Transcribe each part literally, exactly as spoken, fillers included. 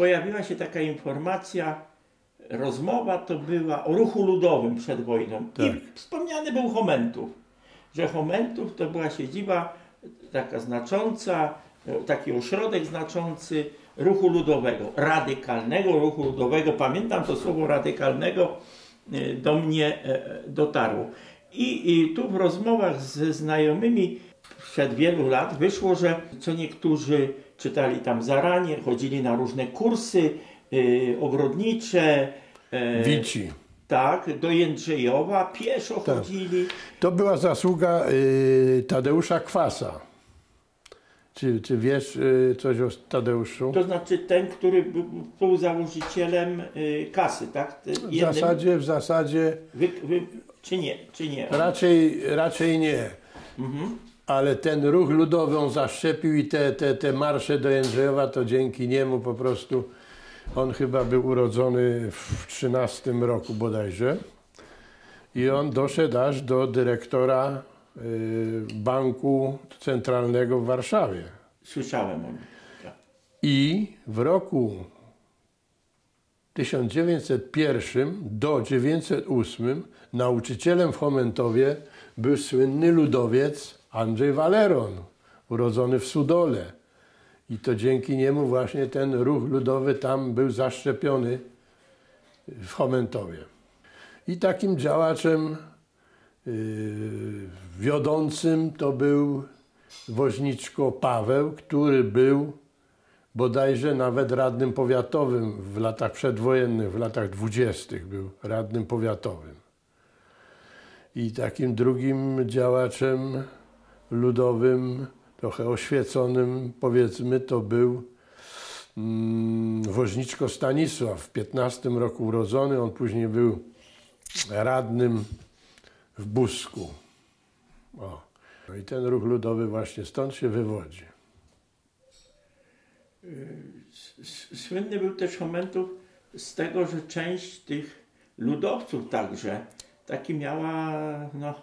pojawiła się taka informacja, rozmowa to była o ruchu ludowym przed wojną. Tak. I wspomniany był Chomentów, że Chomentów to była siedziba taka znacząca, taki ośrodek znaczący ruchu ludowego, radykalnego ruchu ludowego. Pamiętam to słowo radykalnego, do mnie dotarło. I, i tu w rozmowach ze znajomymi przed wielu lat wyszło, że co niektórzy czytali tam zaranie, chodzili na różne kursy y, ogrodnicze. Y, Wici. Tak, do Jędrzejowa, pieszo tak. chodzili. To była zasługa y, Tadeusza Kwasa. Czy, czy wiesz y, coś o Tadeuszu? To znaczy ten, który był założycielem y, kasy, tak? Jednym... W zasadzie, w zasadzie... Wy, wy... Czy nie, czy nie? Raczej, raczej nie. Mhm. Ale ten ruch ludowy on zaszczepił i te, te, te marsze do Jędrzejowa to dzięki niemu po prostu. On chyba był urodzony w trzynastym roku bodajże. I on doszedł aż do dyrektora y, Banku Centralnego w Warszawie. Słyszałem o nim. Tak. I w roku tysiąc dziewięćset pierwszym do tysiąc dziewięćset ósmym nauczycielem w Chomentowie był słynny ludowiec Andrzej Waleron, urodzony w Sudole. I to dzięki niemu właśnie ten ruch ludowy tam był zaszczepiony w Chomentowie. I takim działaczem yy, wiodącym to był Woźniczko Paweł, który był bodajże nawet radnym powiatowym w latach przedwojennych, w latach dwudziestych był radnym powiatowym. I takim drugim działaczem ludowym, trochę oświeconym powiedzmy, to był mm, Woźniczko Stanisław, w piętnastym roku urodzony. On później był radnym w Busku. O. No i ten ruch ludowy właśnie stąd się wywodzi. Słynny był też Chomentów z tego, że część tych ludowców także taki miała no,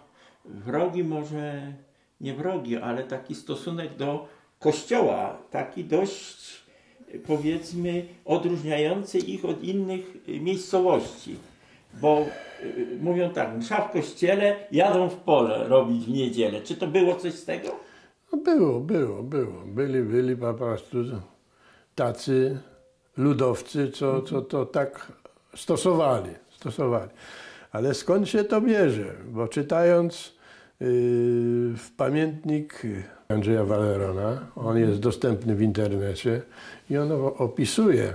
wrogi, może nie wrogi, ale taki stosunek do kościoła, taki dość powiedzmy odróżniający ich od innych miejscowości, bo y, mówią tak, msza w kościele, jadą w pole robić w niedzielę. Czy to było coś z tego? No było, było, było. Byli, byli po prostu tacy ludowcy, co, co to tak stosowali, stosowali. Ale skąd się to bierze? Bo czytając yy, w pamiętnik Andrzeja Walerona, on jest dostępny w internecie i on opisuje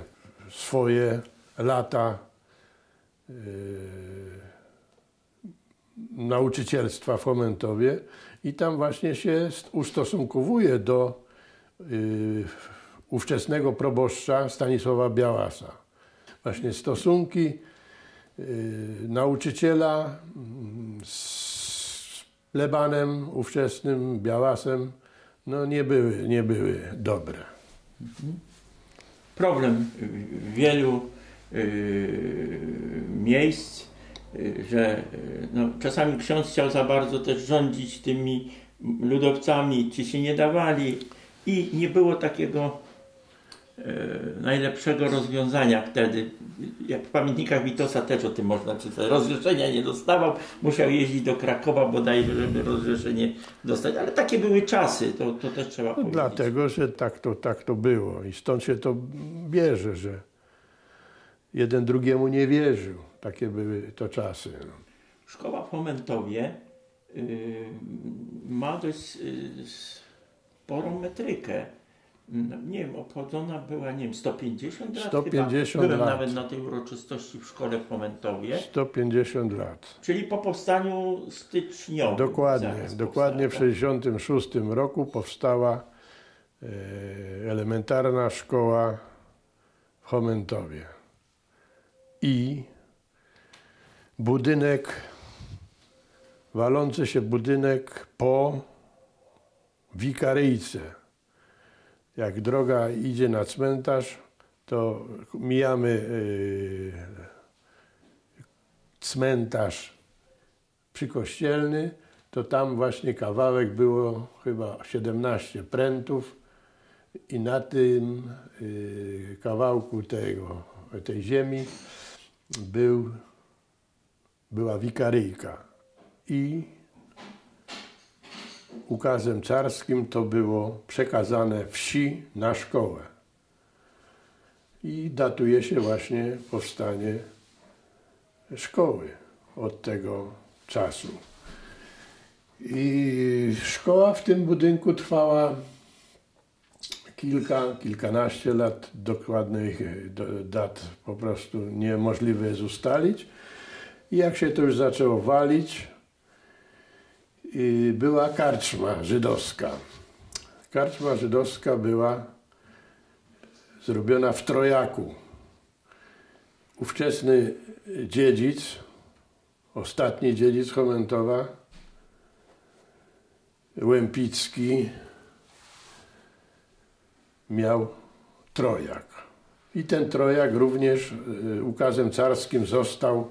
swoje lata yy, nauczycielstwa w Chomentowie i tam właśnie się ustosunkowuje do yy, ówczesnego proboszcza Stanisława Białasa. Właśnie stosunki Yy, nauczyciela z plebanem ówczesnym, Białasem, no nie były, nie były dobre. Problem wielu yy, miejsc, yy, że no, czasami ksiądz chciał za bardzo też rządzić tymi ludowcami, ci się nie dawali i nie było takiego najlepszego rozwiązania wtedy. Jak w pamiętnikach Witosa też o tym można czytać. Rozrzeszenia nie dostawał, musiał jeździć do Krakowa bodajże, żeby rozrzeszenie dostać. Ale takie były czasy, to, to też trzeba powiedzieć. Dlatego, że tak to, tak to było i stąd się to bierze, że jeden drugiemu nie wierzył. Takie były to czasy. Szkoła w Chomentowie yy, ma dość yy, sporą metrykę. No, nie wiem, obchodzona była, nie wiem, sto pięćdziesiąt lat sto pięćdziesiąt chyba. Byłem lat. Nawet na tej uroczystości w szkole w Chomentowie. sto pięćdziesiąt lat. Czyli po powstaniu styczniowym. Dokładnie, dokładnie powstała. W tysiąc dziewięćset sześćdziesiątym szóstym roku powstała e, elementarna szkoła w Chomentowie. I budynek, walący się budynek po Wikaryjce. Jak droga idzie na cmentarz, to mijamy yy, cmentarz przykościelny, to tam właśnie kawałek było chyba siedemnaście prętów i na tym y, kawałku tego, tej ziemi był, była wikaryjka i ukazem carskim to było przekazane wsi na szkołę. I datuje się właśnie powstanie szkoły od tego czasu. I szkoła w tym budynku trwała kilka, kilkanaście lat, dokładnych dat po prostu niemożliwe jest ustalić. I jak się to już zaczęło walić, była karczma żydowska. Karczma żydowska była zrobiona w trojaku. Ówczesny dziedzic, ostatni dziedzic Chomentowa, Łępicki, miał trojak. I ten trojak również ukazem carskim został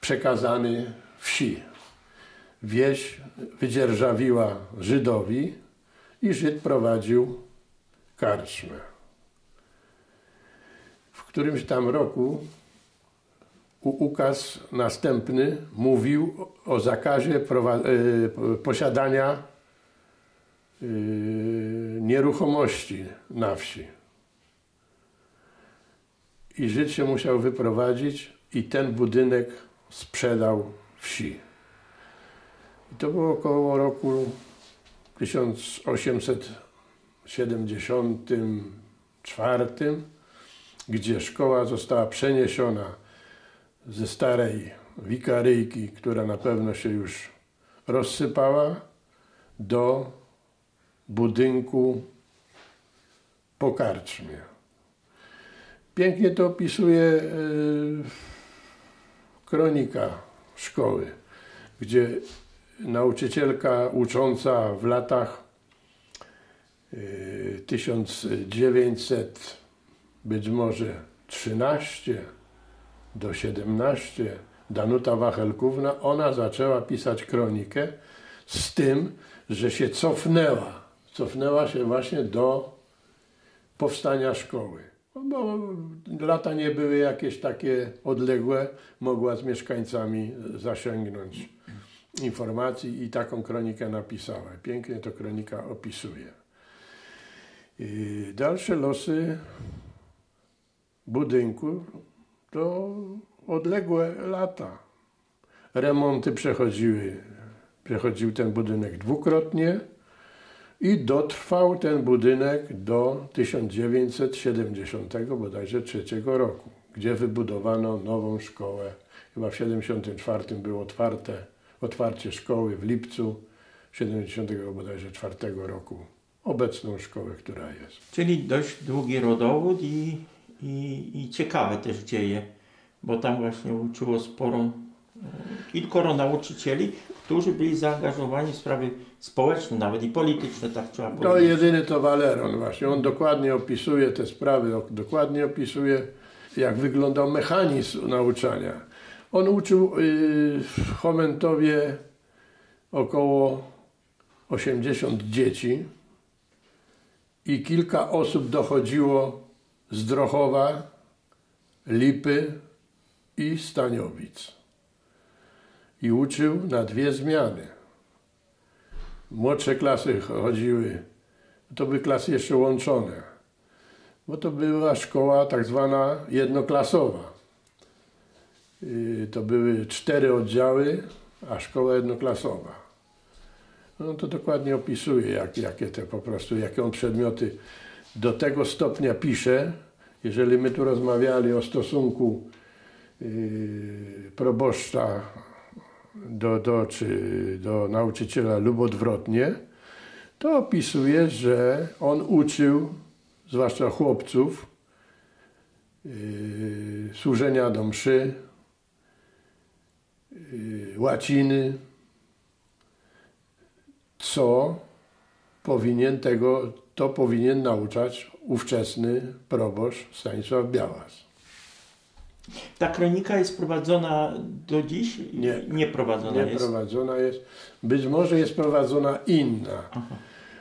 przekazany wsi. Wieś wydzierżawiła Żydowi i Żyd prowadził karczmę. W którymś tam roku ukaz następny mówił o zakazie posiadania nieruchomości na wsi. I Żyd się musiał wyprowadzić i ten budynek sprzedał wsi. I to było około roku tysiąc osiemset siedemdziesiątego czwartego, gdzie szkoła została przeniesiona ze starej wikaryjki, która na pewno się już rozsypała, do budynku po karczmie. Pięknie to opisuje kronika szkoły, gdzie nauczycielka ucząca w latach tysiąc dziewięćset być może trzynaście do siedemnaście, Danuta Wachelkówna, ona zaczęła pisać kronikę z tym, że się cofnęła. Cofnęła się właśnie do powstania szkoły. Bo lata nie były jakieś takie odległe, mogła z mieszkańcami zasięgnąć informacji i taką kronikę napisała. Pięknie to kronika opisuje. I dalsze losy budynku to odległe lata. Remonty przechodziły, przechodził ten budynek dwukrotnie i dotrwał ten budynek do tysiąc dziewięćset siedemdziesiątego bodajże trzeciego roku, gdzie wybudowano nową szkołę. Chyba w tysiąc dziewięćset siedemdziesiątym czwartym było otwarte otwarcie szkoły w lipcu tysiąc dziewięćset siedemdziesiątego czwartego roku. Obecną szkołę, która jest. Czyli dość długi rodowód i, i, i ciekawe też dzieje, bo tam właśnie uczyło sporo, kilkoro nauczycieli, którzy byli zaangażowani w sprawy społeczne, nawet i polityczne, tak trzeba powiedzieć. No jedyny to Waleron właśnie, on dokładnie opisuje te sprawy, dokładnie opisuje, jak wyglądał mechanizm nauczania. On uczył w Chomentowie około osiemdziesięciu dzieci i kilka osób dochodziło z Drochowa, Lipy i Staniowic. I uczył na dwie zmiany. Młodsze klasy chodziły, to były klasy jeszcze łączone, bo to była szkoła tak zwana jednoklasowa. To były cztery oddziały, a szkoła jednoklasowa. No to dokładnie opisuje, jak, jakie te po prostu, jakie on przedmioty do tego stopnia pisze. Jeżeli my tu rozmawiali o stosunku yy, proboszcza do, do, czy do nauczyciela lub odwrotnie, to opisuje, że on uczył, zwłaszcza chłopców, yy, służenia do mszy, łaciny, co powinien tego, to powinien nauczać ówczesny proboszcz Stanisław Białas. Ta kronika jest prowadzona do dziś? Nie, nie prowadzona nie jest. Prowadzona jest. Być może jest prowadzona inna, aha,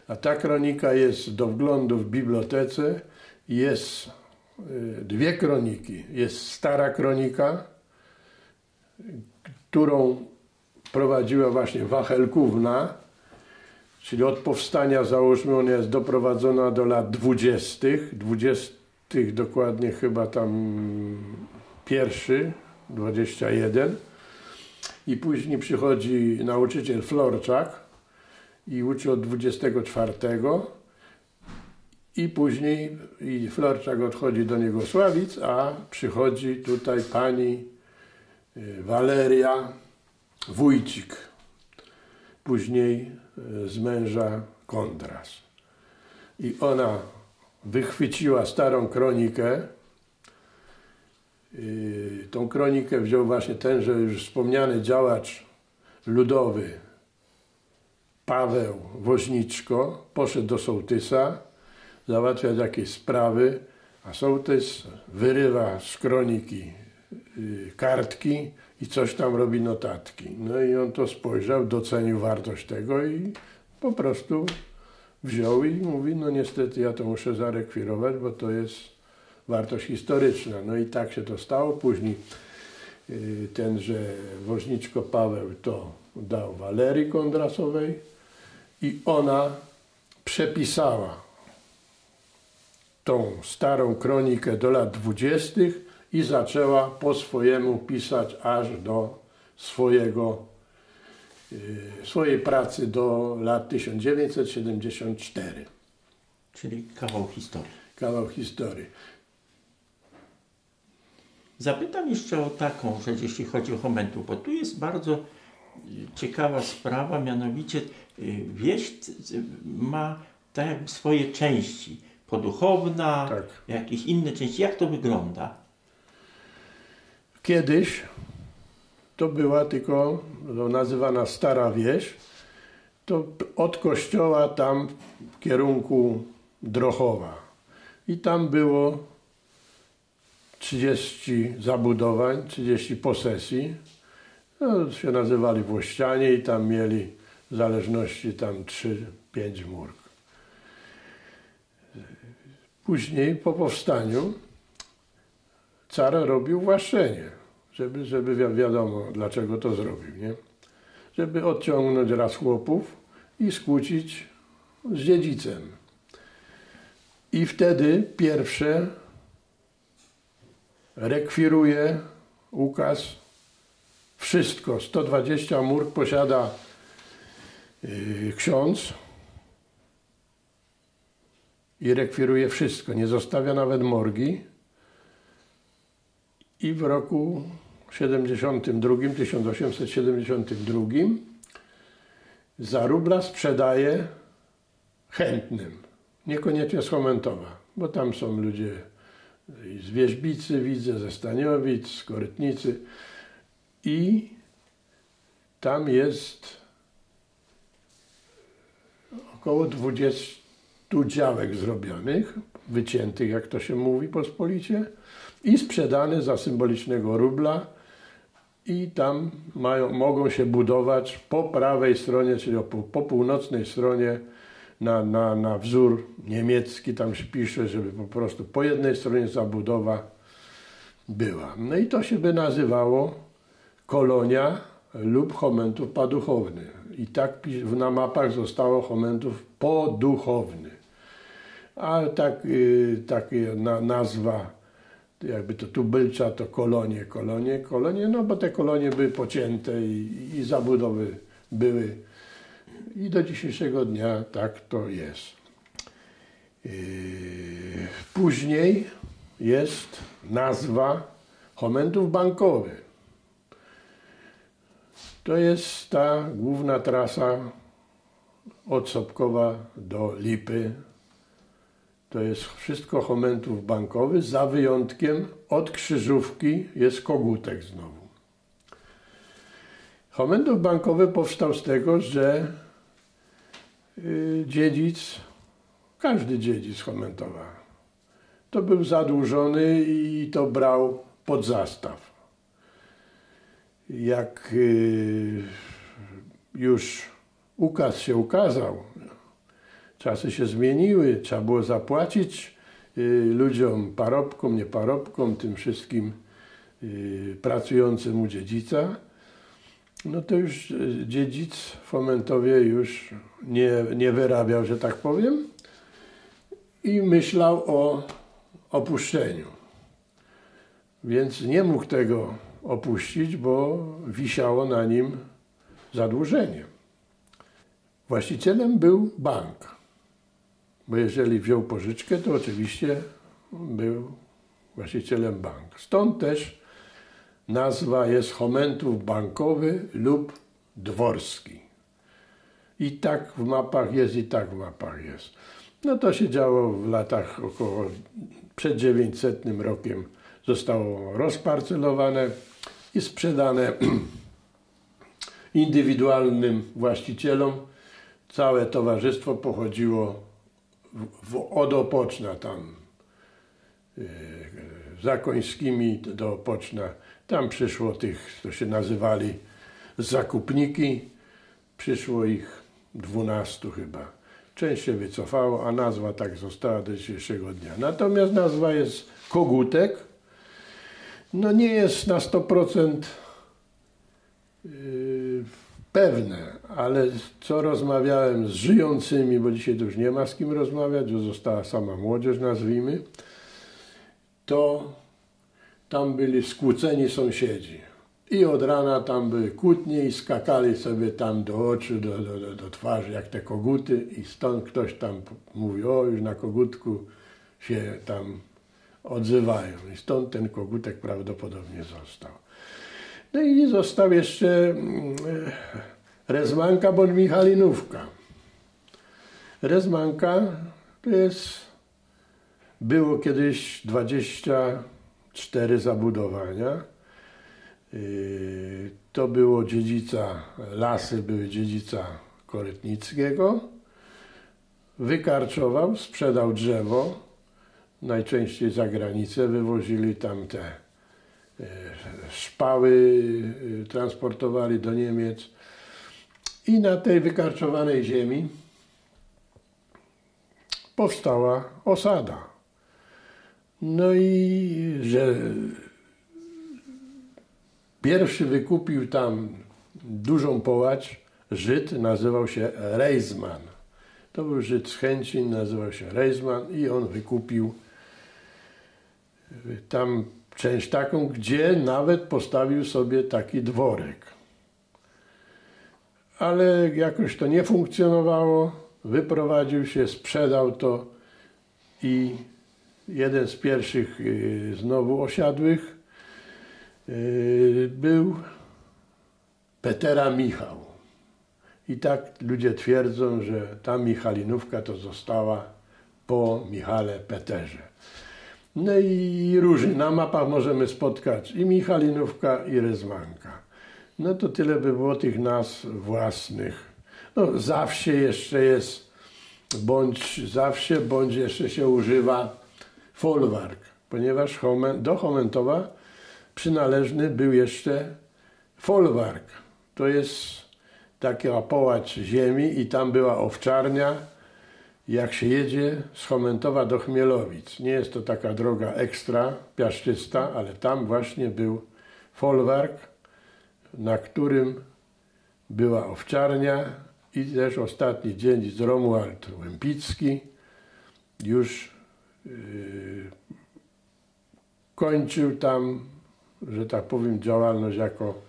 A ta kronika jest do wglądu w bibliotece. Jest dwie kroniki. Jest stara kronika, którą prowadziła właśnie Wachelkówna, czyli od powstania, załóżmy, ona jest doprowadzona do lat dwudziestych, dwudziestych dokładnie chyba tam pierwszy, dwudziesty pierwszy. I później przychodzi nauczyciel Florczak i uczy od dwudziestego czwartego. I później i Florczak odchodzi do Niegosławic, a przychodzi tutaj pani Waleria Wójcik, później z męża Kondras. I ona wychwyciła starą kronikę. Tą kronikę wziął właśnie tenże już wspomniany działacz ludowy Paweł Woźniczko, poszedł do sołtysa załatwiać jakieś sprawy, a sołtys wyrywa z kroniki kartki i coś tam robi notatki. No i on to spojrzał, docenił wartość tego i po prostu wziął i mówi, no niestety ja to muszę zarekwirować, bo to jest wartość historyczna. No i tak się to stało. Później tenże Woźniczko Paweł to dał Walerii Kondrasowej i ona przepisała tą starą kronikę do lat dwudziestych i zaczęła po swojemu pisać aż do swojego, swojej pracy do lat tysiąc dziewięćset siedemdziesiątego czwartego. Czyli kawał historii. Kawał historii. Zapytam jeszcze o taką rzecz, jeśli chodzi o Chomentów, bo tu jest bardzo ciekawa sprawa, mianowicie wieś ma tak jakby swoje części, poduchowna, tak, jakieś inne części. Jak to wygląda? Kiedyś to była tylko nazywana Stara Wieś, to od kościoła tam w kierunku Drochowa i tam było trzydzieści zabudowań, trzydzieści posesji, no, się nazywali włościanie i tam mieli w zależności tam trzy, pięć murk. Później po powstaniu car robił właszczenie, żeby, żeby wi wiadomo dlaczego to zrobił, nie? Żeby odciągnąć raz chłopów i skłócić z dziedzicem. I wtedy pierwsze rekwiruje ukaz wszystko. sto dwadzieścia murk posiada yy, ksiądz i rekwiruje wszystko. Nie zostawia nawet morgi. I w roku tysiąc osiemset siedemdziesiątym drugim za rubla sprzedaje chętnym. Niekoniecznie z Chomentowa, bo tam są ludzie z Wierzbicy, widzę, ze Staniowic, z Korytnicy i tam jest około dwudziestu działek zrobionych, wyciętych, jak to się mówi pospolicie, i sprzedane za symbolicznego rubla i tam mają, mogą się budować po prawej stronie, czyli po, po północnej stronie na, na, na wzór niemiecki, tam się pisze, żeby po prostu po jednej stronie zabudowa była. No i to się by nazywało kolonia lub Chomentów Paduchowny. I tak na mapach zostało Chomentów Poduchowny. A tak, yy, tak na, nazwa jakby to tubylcza to kolonie, kolonie, kolonie, no bo te kolonie były pocięte i, i zabudowy były i do dzisiejszego dnia tak to jest. Yy, później jest nazwa Chomentów Bankowy. To jest ta główna trasa od Sobkowa do Lipy. To jest wszystko Chomentów Bankowy, za wyjątkiem od Krzyżówki jest Kogutek znowu. Chomentów Bankowy powstał z tego, że dziedzic, każdy dziedzic Chomentowa, to był zadłużony i to brał pod zastaw. Jak już ukaz się ukazał, Czasy się zmieniły, trzeba było zapłacić y, ludziom, parobkom, nieparobkom, tym wszystkim y, pracującym u dziedzica. No to już dziedzic w Chomentowie już nie, nie wyrabiał, że tak powiem, i myślał o opuszczeniu. Więc nie mógł tego opuścić, bo wisiało na nim zadłużenie. Właścicielem był bank, bo jeżeli wziął pożyczkę, to oczywiście był właścicielem bank. Stąd też nazwa jest Chomentów Bankowy lub Dworski. I tak w mapach jest, i tak w mapach jest. No to się działo w latach około, przed dziewięćsetnym rokiem zostało rozparcelowane i sprzedane indywidualnym właścicielom. Całe towarzystwo pochodziło od Opoczna tam, za Końskimi do Opoczna. Tam przyszło tych, co się nazywali zakupniki, przyszło ich dwunastu chyba. Część się wycofało, a nazwa tak została do dzisiejszego dnia. Natomiast nazwa jest Kogutek. No nie jest na sto procent pewne, ale co rozmawiałem z żyjącymi, bo dzisiaj to już nie ma z kim rozmawiać, bo została sama młodzież, nazwijmy, to tam byli skłóceni sąsiedzi. I od rana tam były kłótnie i skakali sobie tam do oczu, do, do, do twarzy, jak te koguty. I stąd ktoś tam mówi, o już na kogutku się tam odzywają. I stąd ten kogutek prawdopodobnie został. No i został jeszcze Rejzmanka bądź Michalinówka. Rejzmanka to jest, było kiedyś dwadzieścia cztery zabudowania. To było dziedzica, lasy były dziedzica Korytnickiego. Wykarczował, sprzedał drzewo, najczęściej za granicę, wywozili tam te szpały, transportowali do Niemiec. I na tej wykarczowanej ziemi powstała osada. No i że pierwszy wykupił tam dużą połać Żyd, nazywał się Rejzman. To był Żyd z Chęcin, nazywał się Rejzman i on wykupił tam część taką, gdzie nawet postawił sobie taki dworek. Ale jakoś to nie funkcjonowało, wyprowadził się, sprzedał to i jeden z pierwszych znowu osiadłych był Petera Michał. I tak ludzie twierdzą, że ta Michalinówka to została po Michale Peterze. No i różnie na mapach możemy spotkać i Michalinówka, i Rejzmanka. No to tyle by było tych nazw własnych. No zawsze jeszcze jest, bądź zawsze, bądź jeszcze się używa folwark, ponieważ do Chomentowa przynależny był jeszcze folwark. To jest taka połać ziemi i tam była owczarnia. Jak się jedzie z Chomentowa do Chmielowic. Nie jest to taka droga ekstra, piaszczysta, ale tam właśnie był folwark, na którym była owczarnia i też ostatni dziedzic Romuald Łępicki już yy, kończył tam, że tak powiem, działalność jako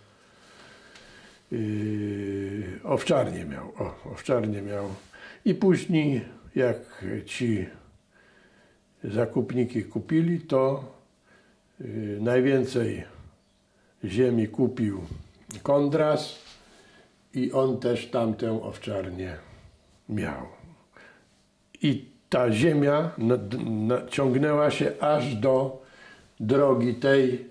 yy, owczarnię miał. O, owczarnię miał. I później, jak ci zakupniki kupili, to yy, najwięcej ziemi kupił Kondras i on też tamtę owczarnię miał. I ta ziemia nad, nad, ciągnęła się aż do drogi tej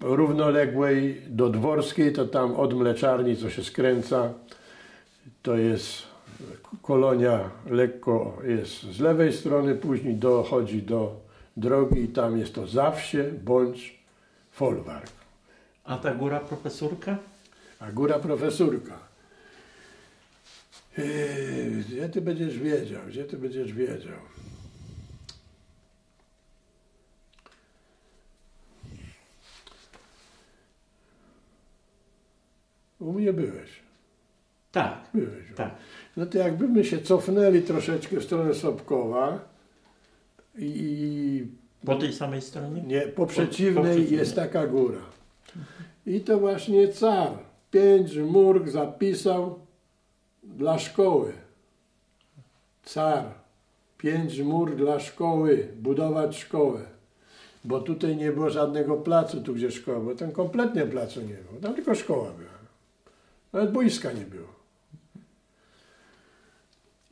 równoległej do Dworskiej, to tam od mleczarni, co się skręca, to jest kolonia lekko jest z lewej strony, później dochodzi do drogi i tam jest to zawsze bądź folwark. A ta góra profesorka? A góra profesorka. Gdzie ty będziesz wiedział, gdzie ty będziesz wiedział? U mnie byłeś. Tak. Byłeś. Tak. No to jakbyśmy się cofnęli troszeczkę w stronę Sobkowa i... Po tej samej stronie? Nie, po przeciwnej, po przeciwnej jest taka góra. I to właśnie car pięć murk zapisał dla szkoły. Car pięć mur dla szkoły, budować szkołę. Bo tutaj nie było żadnego placu, tu gdzie szkoła, bo tam kompletnie placu nie było, tam tylko szkoła była. Nawet boiska nie było.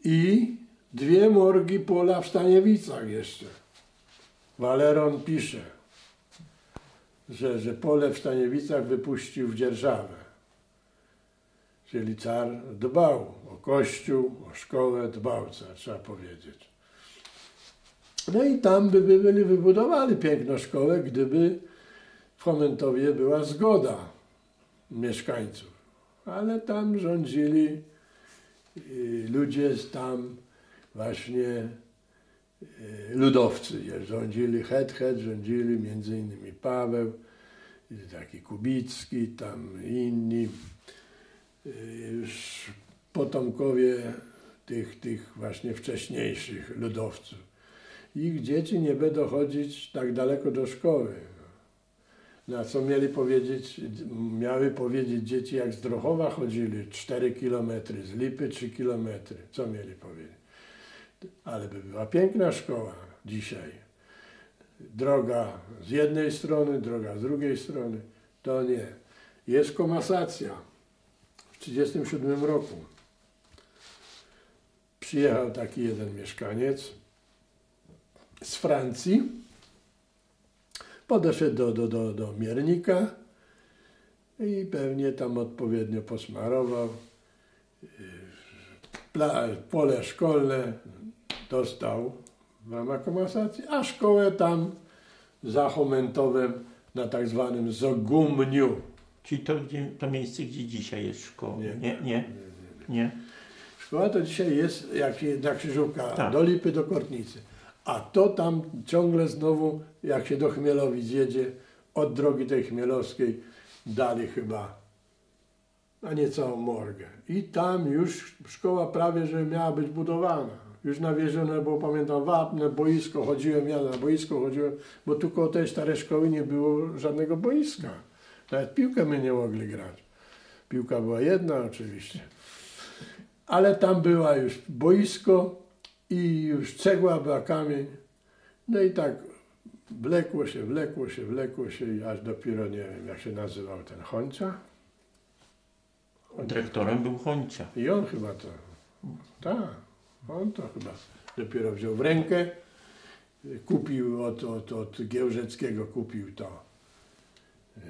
I dwie morgi pola w Staniewicach jeszcze. Waleron pisze, że, że pole w Staniewicach wypuścił w dzierżawę. Czyli car dbał o kościół, o szkołę, dbał car, trzeba powiedzieć. No i tam by byli wybudowali piękną szkołę, gdyby w Chomentowie była zgoda mieszkańców. Ale tam rządzili ludzie z tam właśnie ludowcy. Rządzili het, het, rządzili między innymi Paweł, taki Kubicki, tam inni. Już potomkowie tych, tych właśnie wcześniejszych ludowców. Ich dzieci nie będą chodzić tak daleko do szkoły. Na co mieli powiedzieć, miały powiedzieć dzieci, jak z Drochowa chodzili cztery kilometry, z Lipy trzy kilometry. Co mieli powiedzieć? Ale by była piękna szkoła dzisiaj. Droga z jednej strony, droga z drugiej strony. To nie. Jest komasacja. W tysiąc dziewięćset trzydziestym siódmym roku przyjechał taki jeden mieszkaniec z Francji. Podeszedł do, do, do, do miernika i pewnie tam odpowiednio posmarował. Pole szkolne dostał w ramach komasacji, a szkołę tam za Chomentowem na tak zwanym Zogumniu. Czyli to, gdzie, to miejsce, gdzie dzisiaj jest szkoła? Nie, nie, nie, nie, nie, nie. nie. Szkoła to dzisiaj jest jak na krzyżówka, tak. Do Lipy, do Korytnicy. A to tam ciągle znowu, jak się do Chmielowic jedzie, od drogi tej chmielowskiej dali chyba, a nie całą morgę. I tam już szkoła prawie, że miała być budowana. Już nawiezione, bo pamiętam, wapne, boisko, chodziłem ja na boisko, chodziłem, bo tu koło tej starej szkoły nie było żadnego boiska. Nawet piłkę my nie mogli grać. Piłka była jedna oczywiście. Ale tam była już boisko, i już cegła była, kamień, no i tak wlekło się, wlekło się, wlekło się i aż dopiero, nie wiem, jak się nazywał ten Hońca? Hońca. Dyrektorem był Hońca. I on chyba to, tak, on to chyba dopiero wziął w rękę, kupił od, od, od Giełżeckiego, kupił to yy,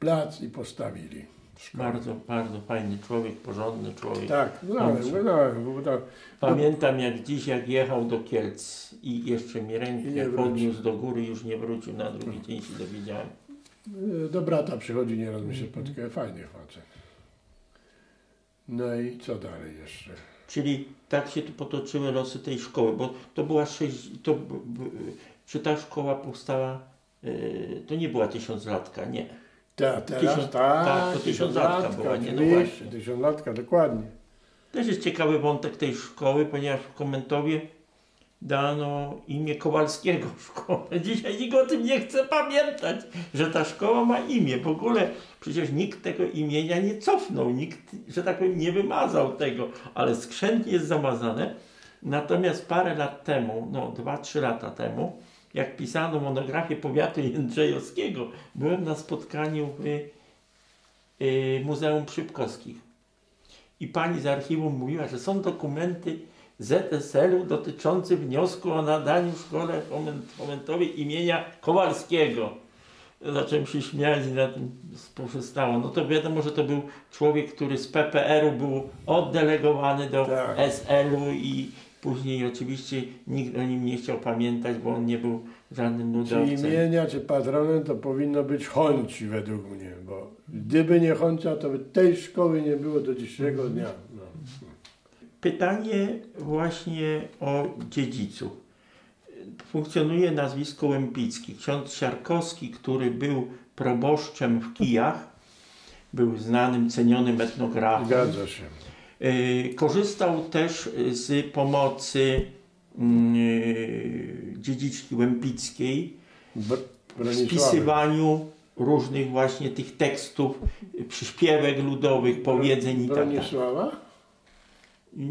plac i postawili. Bardzo, bardzo fajny człowiek, porządny człowiek. Tak, znałem, znałem. Tak. Pamiętam, jak dziś, jak jechał do Kielc i jeszcze mi rękę podniósł do góry, już nie wrócił, na drugi dzień się dowiedziałem. Do brata przychodzi, nieraz mi się spotkał, fajny facet. No i co dalej jeszcze? Czyli tak się tu potoczyły losy tej szkoły, bo to była sześć... To, czy ta szkoła powstała... To nie była tysiąclatka, nie. Ta, teraz, tysiąc, ta, ta, to tysiąclatka była, nie? No właśnie. Tysiąclatka, dokładnie. Też jest ciekawy wątek tej szkoły, ponieważ w Chomentowie dano imię Kowalskiego w szkole. Dzisiaj nikt o tym nie chce pamiętać, że ta szkoła ma imię. W ogóle przecież nikt tego imienia nie cofnął, nikt, że tak powiem, nie wymazał tego, ale skrzętnie jest zamazane. Natomiast parę lat temu, no dwa, trzy lata temu, jak pisano monografię powiatu jędrzejowskiego, byłem na spotkaniu w y, Muzeum Szybkowskich i pani z archiwum mówiła, że są dokumenty Z S L u dotyczące wniosku o nadaniu szkole Chomentowej imienia Kowalskiego. Zacząłem się śmiać i na tym poprzestało. No to wiadomo, że to był człowiek, który z P P R u był oddelegowany do tak. S L u i później oczywiście nikt o nim nie chciał pamiętać, bo on nie był żadnym ludowcem. Czy imienia, czy patronem to powinno być Hońci według mnie, bo gdyby nie Hońca, to by tej szkoły nie było do dzisiejszego dnia. No. Pytanie właśnie o dziedziców. Funkcjonuje nazwisko Łębicki. Ksiądz Siarkowski, który był proboszczem w Kijach, był znanym, cenionym etnografem. Zgadza się. Korzystał też z pomocy dziedziczki łępickiej w spisywaniu różnych właśnie tych tekstów, przyśpiewek ludowych, powiedzeń i tak dalej.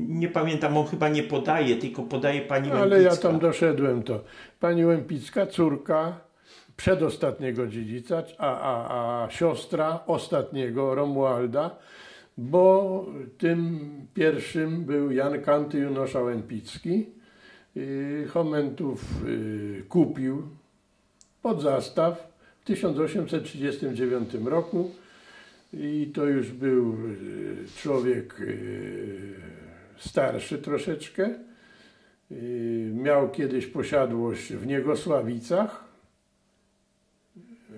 Nie pamiętam, on chyba nie podaje, tylko podaje pani Łępicka. Ale ja tam doszedłem to. Pani Łępicka, córka przedostatniego dziedzica, a, a, a siostra ostatniego, Romualda, bo tym pierwszym był Jan Kanty Junosza Łępicki. Chomentów kupił pod zastaw w tysiąc osiemset trzydziestym dziewiątym roku. I to już był człowiek starszy troszeczkę. Miał kiedyś posiadłość w Niegosławicach,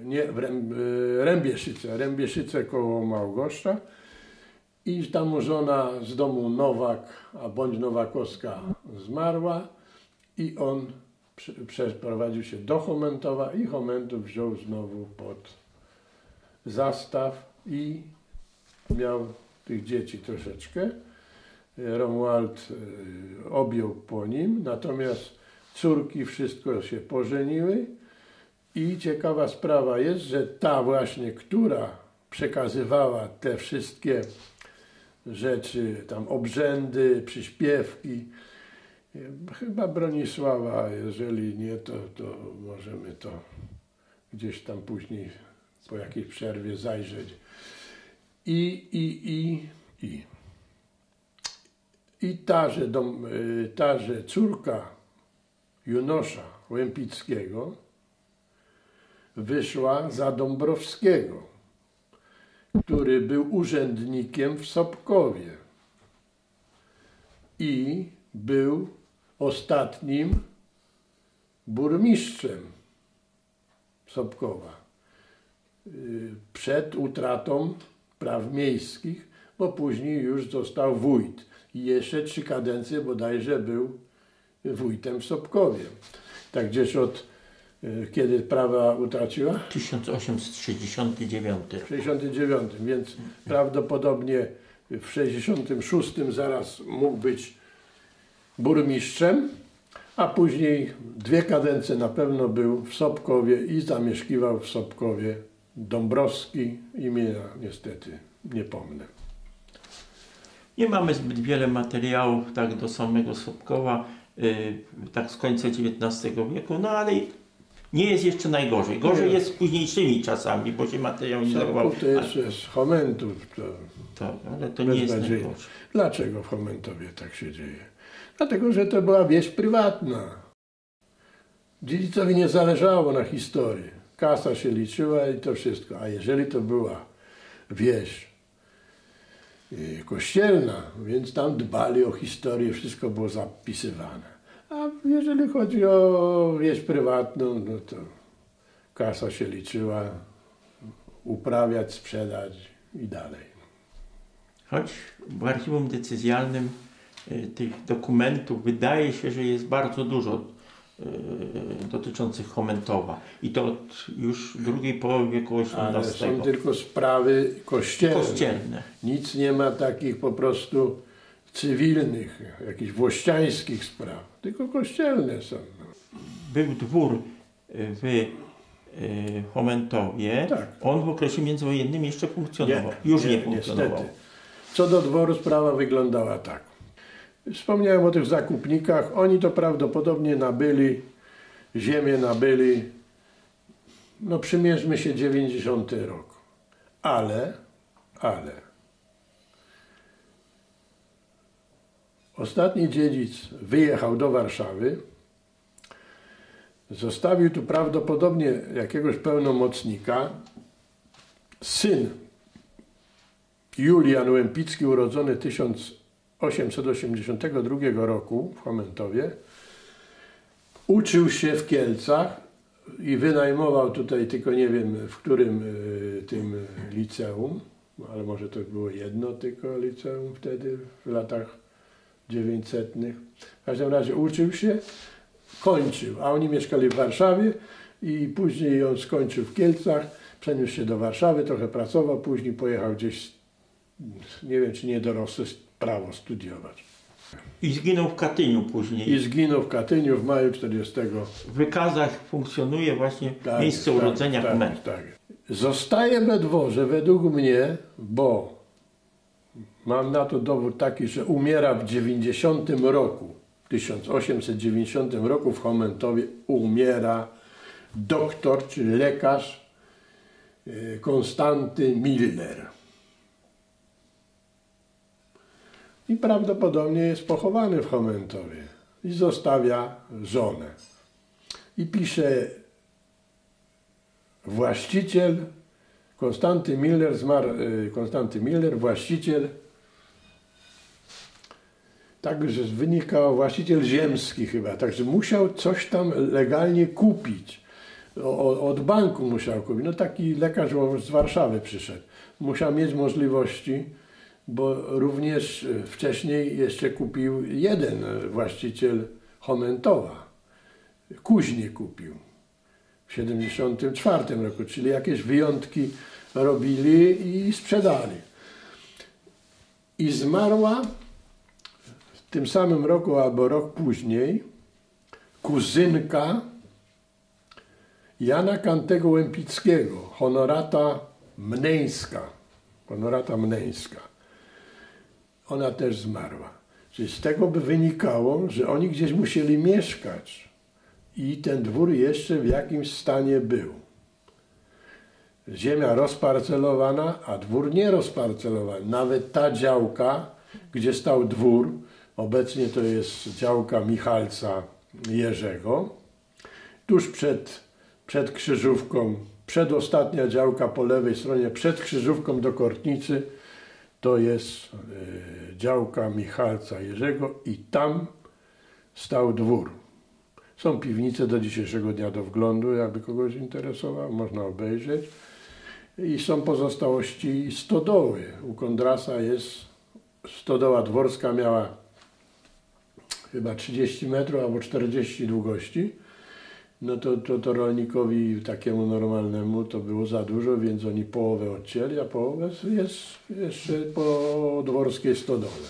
nie, w Rębieszyce, Rębieszyce koło Małgoszcza. I tam mu żona z domu Nowak, a bądź Nowakowska, zmarła i on przeprowadził się do Chomentowa i Chomentów wziął znowu pod zastaw. I miał tych dzieci troszeczkę. Romuald objął po nim, natomiast córki wszystko się pożeniły. I ciekawa sprawa jest, że ta właśnie, która przekazywała te wszystkie rzeczy, tam obrzędy, przyśpiewki, chyba Bronisława, jeżeli nie, to, to możemy to gdzieś tam później po jakiejś przerwie zajrzeć. I, i, i, i. I ta, że, dom, ta, że córka Junosza Łępickiego wyszła za Dąbrowskiego, który był urzędnikiem w Sobkowie i był ostatnim burmistrzem Sobkowa przed utratą praw miejskich, bo później już został wójt. I jeszcze trzy kadencje bodajże był wójtem w Sobkowie. Tak gdzieś od, kiedy prawa utraciła? tysiąc osiemset sześćdziesiąty dziewiąty. W tysiąc osiemset sześćdziesiątym dziewiątym, więc prawdopodobnie w tysiąc osiemset sześćdziesiątym szóstym zaraz mógł być burmistrzem, a później dwie kadencje na pewno był w Sobkowie i zamieszkiwał w Sobkowie Dąbrowski, imienia niestety nie pomnę. Nie mamy zbyt wiele materiałów tak do samego Sobkowa, yy, tak z końca dziewiętnastego wieku, no ale nie jest jeszcze najgorzej. Gorzej nie jest z późniejszymi czasami, bo się materiał nie zachował. To jeszcze jest Chomentów. To tak, ale to nie jest najgorzej. Dlaczego w Chomentowie tak się dzieje? Dlatego, że to była wieś prywatna. Dziedzicowi nie zależało na historii. Kasa się liczyła i to wszystko. A jeżeli to była wieś kościelna, więc tam dbali o historię, wszystko było zapisywane. A jeżeli chodzi o wieś prywatną, no to kasa się liczyła, uprawiać, sprzedać i dalej. Choć w archiwum decyzjalnym tych dokumentów wydaje się, że jest bardzo dużo dotyczących Chomentowa. I to od już drugiej połowy wieku osiemnastego. Ale są tylko sprawy kościelne. kościelne. Nic nie ma takich po prostu cywilnych, jakichś włościańskich spraw. Tylko kościelne są. Był dwór w Chomentowie. Tak. On w okresie międzywojennym jeszcze funkcjonował. Nie, już nie, nie funkcjonował. Niestety. Co do dworu sprawa wyglądała tak. Wspomniałem o tych zakupnikach. Oni to prawdopodobnie nabyli, ziemię nabyli, no przymierzmy się, dziewięćdziesiąty rok. Ale, ale, ostatni dziedzic wyjechał do Warszawy, zostawił tu prawdopodobnie jakiegoś pełnomocnika. Syn Julian Łępicki, urodzony tysiąc osiemset osiemdziesiątego drugiego roku w Chomentowie, uczył się w Kielcach i wynajmował tutaj, tylko nie wiem w którym tym liceum, ale może to było jedno tylko liceum wtedy w latach dziewięćsetnych. W każdym razie uczył się, kończył, a oni mieszkali w Warszawie i później on skończył w Kielcach, przeniósł się do Warszawy, trochę pracował, później pojechał gdzieś, nie wiem czy nie dorosły, prawo studiować. I zginął w Katyniu później. I zginął w Katyniu w maju czterdziestego. W wykazach funkcjonuje właśnie tak, miejsce tak, urodzenia tak, Chmel. Tak, tak. Zostaje we dworze według mnie, bo mam na to dowód taki, że umiera w dziewięćdziesiątym roku, tysiąc osiemset dziewięćdziesiątym roku w Chomentowie umiera doktor czy lekarz Konstanty Miller. I prawdopodobnie jest pochowany w Chomentowie i zostawia żonę. I pisze: właściciel Konstanty Miller, zmarł Konstanty Miller, właściciel, także wynikał, właściciel ziemski chyba, także musiał coś tam legalnie kupić. O, od banku musiał kupić. No taki lekarz z Warszawy przyszedł. Musiał mieć możliwości, bo również wcześniej jeszcze kupił jeden właściciel Chomentowa. Kuźnie kupił w siedemdziesiątym czwartym roku, czyli jakieś wyjątki robili i sprzedali. I zmarła w tym samym roku albo rok później kuzynka Jana Kantego Łępickiego, honorata mneńska. Honorata mneńska. Ona też zmarła. Czyli z tego by wynikało, że oni gdzieś musieli mieszkać i ten dwór jeszcze w jakimś stanie był. Ziemia rozparcelowana, a dwór nierozparcelowany. Nawet ta działka, gdzie stał dwór, obecnie to jest działka Michalca Jerzego, tuż przed, przed krzyżówką, przedostatnia działka po lewej stronie, przed krzyżówką do Kortnicy, to jest działka Michalca Jerzego i tam stał dwór. Są piwnice do dzisiejszego dnia do wglądu, jakby kogoś interesował, można obejrzeć. I są pozostałości stodoły. U Kondrasa jest stodoła dworska, miała chyba trzydzieści metrów albo czterdzieści długości. No to, to, to rolnikowi takiemu normalnemu to było za dużo, więc oni połowę odcięli, a połowę jest jeszcze po dworskiej stodole.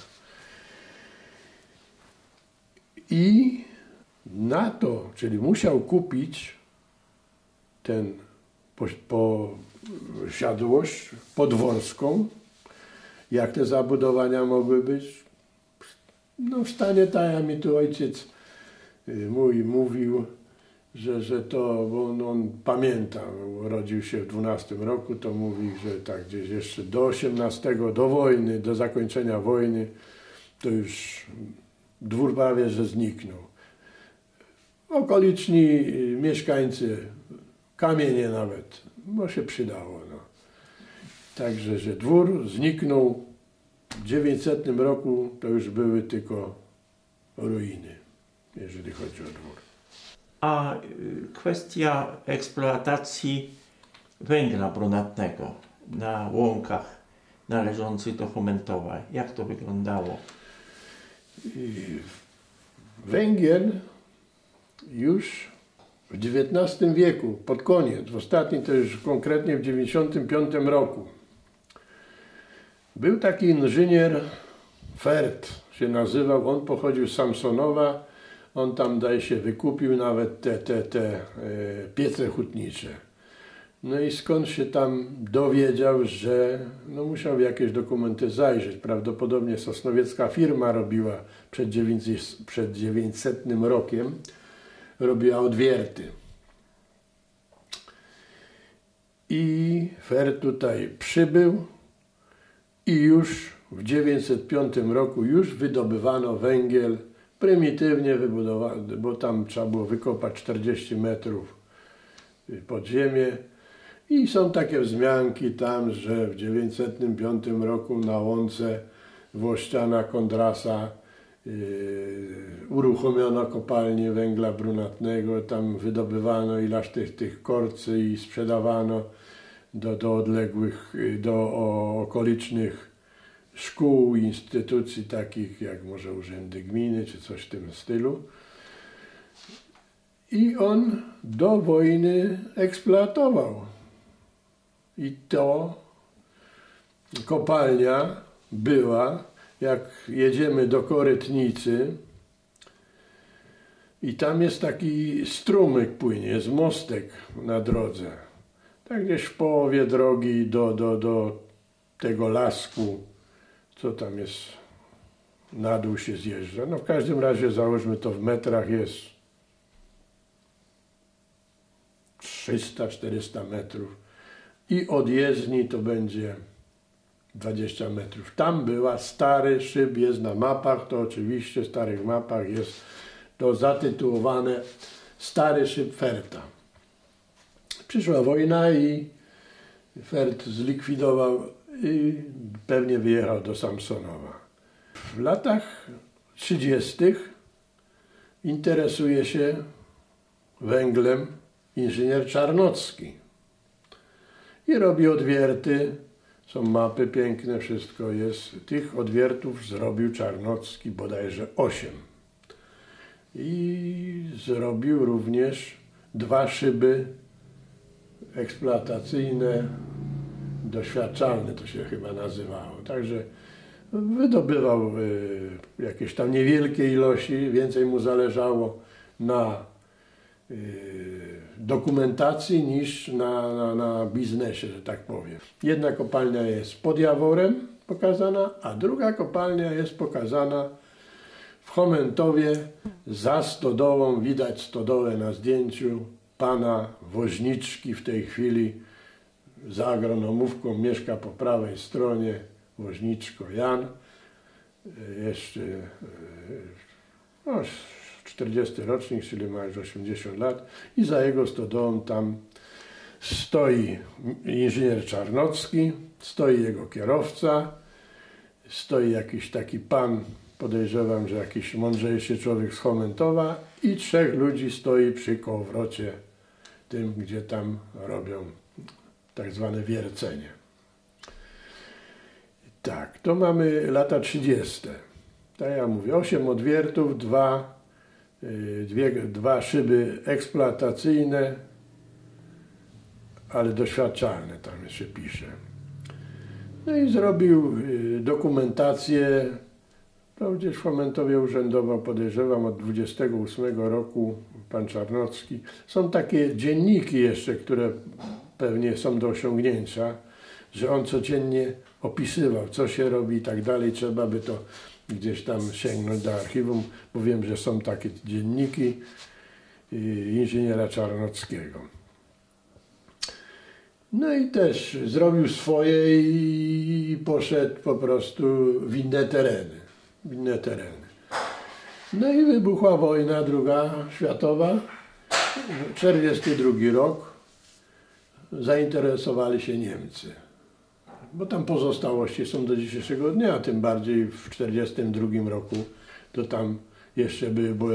I na to, czyli musiał kupić ten posiadłość podworską, jak te zabudowania mogły być, no w stanie tajami tu ojciec mój mówił, Że, że to, bo on, on pamięta, urodził się w dwunastym roku, to mówi, że tak gdzieś jeszcze do osiemnastego, do wojny, do zakończenia wojny, to już dwór prawie że zniknął. Okoliczni mieszkańcy, kamienie nawet, bo się przydało. No. Także, że dwór zniknął w dziewięćsetnym roku, to już były tylko ruiny, jeżeli chodzi o dwór. A kwestia eksploatacji węgla brunatnego na łąkach należących do Chomentowa. Jak to wyglądało? Węgiel już w dziewiętnastym wieku, pod koniec, w ostatnim to już konkretnie w dziewięćdziesiątym piątym roku. Był taki inżynier, Fert się nazywał, on pochodził z Samsonowa. On tam, daje się, wykupił nawet te, te, te piece hutnicze. No i skąd się tam dowiedział, że no musiał w jakieś dokumenty zajrzeć. Prawdopodobnie sosnowiecka firma robiła przed, przed dziewięćsetnym rokiem, robiła odwierty. I Fer tutaj przybył i już w dziewięćset piątym roku już wydobywano węgiel prymitywnie wybudowany, bo tam trzeba było wykopać czterdzieści metrów pod ziemię. I są takie wzmianki tam, że w dziewięćsetnym piątym roku na łące Włościana Kondrasa yy, uruchomiono kopalnię węgla brunatnego. Tam wydobywano ileś tych, tych korcy i sprzedawano do, do odległych, do okolicznych szkół, instytucji takich jak może urzędy gminy czy coś w tym stylu. I on do wojny eksploatował. I to kopalnia była, jak jedziemy do Korytnicy i tam jest taki strumyk płynie, z mostek na drodze. Tak gdzieś w połowie drogi do, do, do tego lasku, co tam jest, na dół się zjeżdża. No w każdym razie załóżmy to w metrach jest trzysta czterysta metrów i od jezdni to będzie dwadzieścia metrów. Tam była, stary szyb jest na mapach, to oczywiście w starych mapach jest to zatytułowane Stary Szyb Ferta. Przyszła wojna i Fert zlikwidował i pewnie wyjechał do Samsonowa. W latach trzydziestych interesuje się węglem inżynier Czarnocki i robi odwierty. Są mapy piękne, wszystko jest. Tych odwiertów zrobił Czarnocki bodajże osiem. I zrobił również dwa szyby eksploatacyjne, doświadczalne to się chyba nazywało. Także wydobywał jakieś tam niewielkie ilości, więcej mu zależało na dokumentacji niż na, na, na biznesie, że tak powiem. Jedna kopalnia jest pod Jaworem pokazana, a druga kopalnia jest pokazana w Chomentowie za stodołą. Widać stodołę na zdjęciu pana Woźniczki. W tej chwili za agronomówką mieszka po prawej stronie Woźniczko Jan. Jeszcze no, czterdziesty rocznik, czyli ma już osiemdziesiąt lat i za jego stodołą tam stoi inżynier Czarnocki, stoi jego kierowca, stoi jakiś taki pan, podejrzewam, że jakiś mądrzejszy człowiek z Chomentowa i trzech ludzi stoi przy kołowrocie tym, gdzie tam robią tak zwane wiercenie. Tak, to mamy lata trzydzieste. Tak ja mówię, osiem odwiertów, dwa Dwie, dwa szyby eksploatacyjne, ale doświadczalne, tam jeszcze pisze. No i zrobił dokumentację, to gdzieś w Chomentowie urzędował, podejrzewam, od dwudziestego ósmego roku pan Czarnocki. Są takie dzienniki jeszcze, które pewnie są do osiągnięcia, że on codziennie opisywał, co się robi i tak dalej, trzeba by to gdzieś tam sięgnąć do archiwum, bo wiem, że są takie dzienniki inżyniera Czarnockiego. No i też zrobił swoje i poszedł po prostu w inne tereny. W inne tereny. No i wybuchła wojna druga światowa, czterdziesty drugi rok. Zainteresowali się Niemcy. Bo tam pozostałości są do dzisiejszego dnia, a tym bardziej w czterdziestym drugim roku, to tam jeszcze były, bo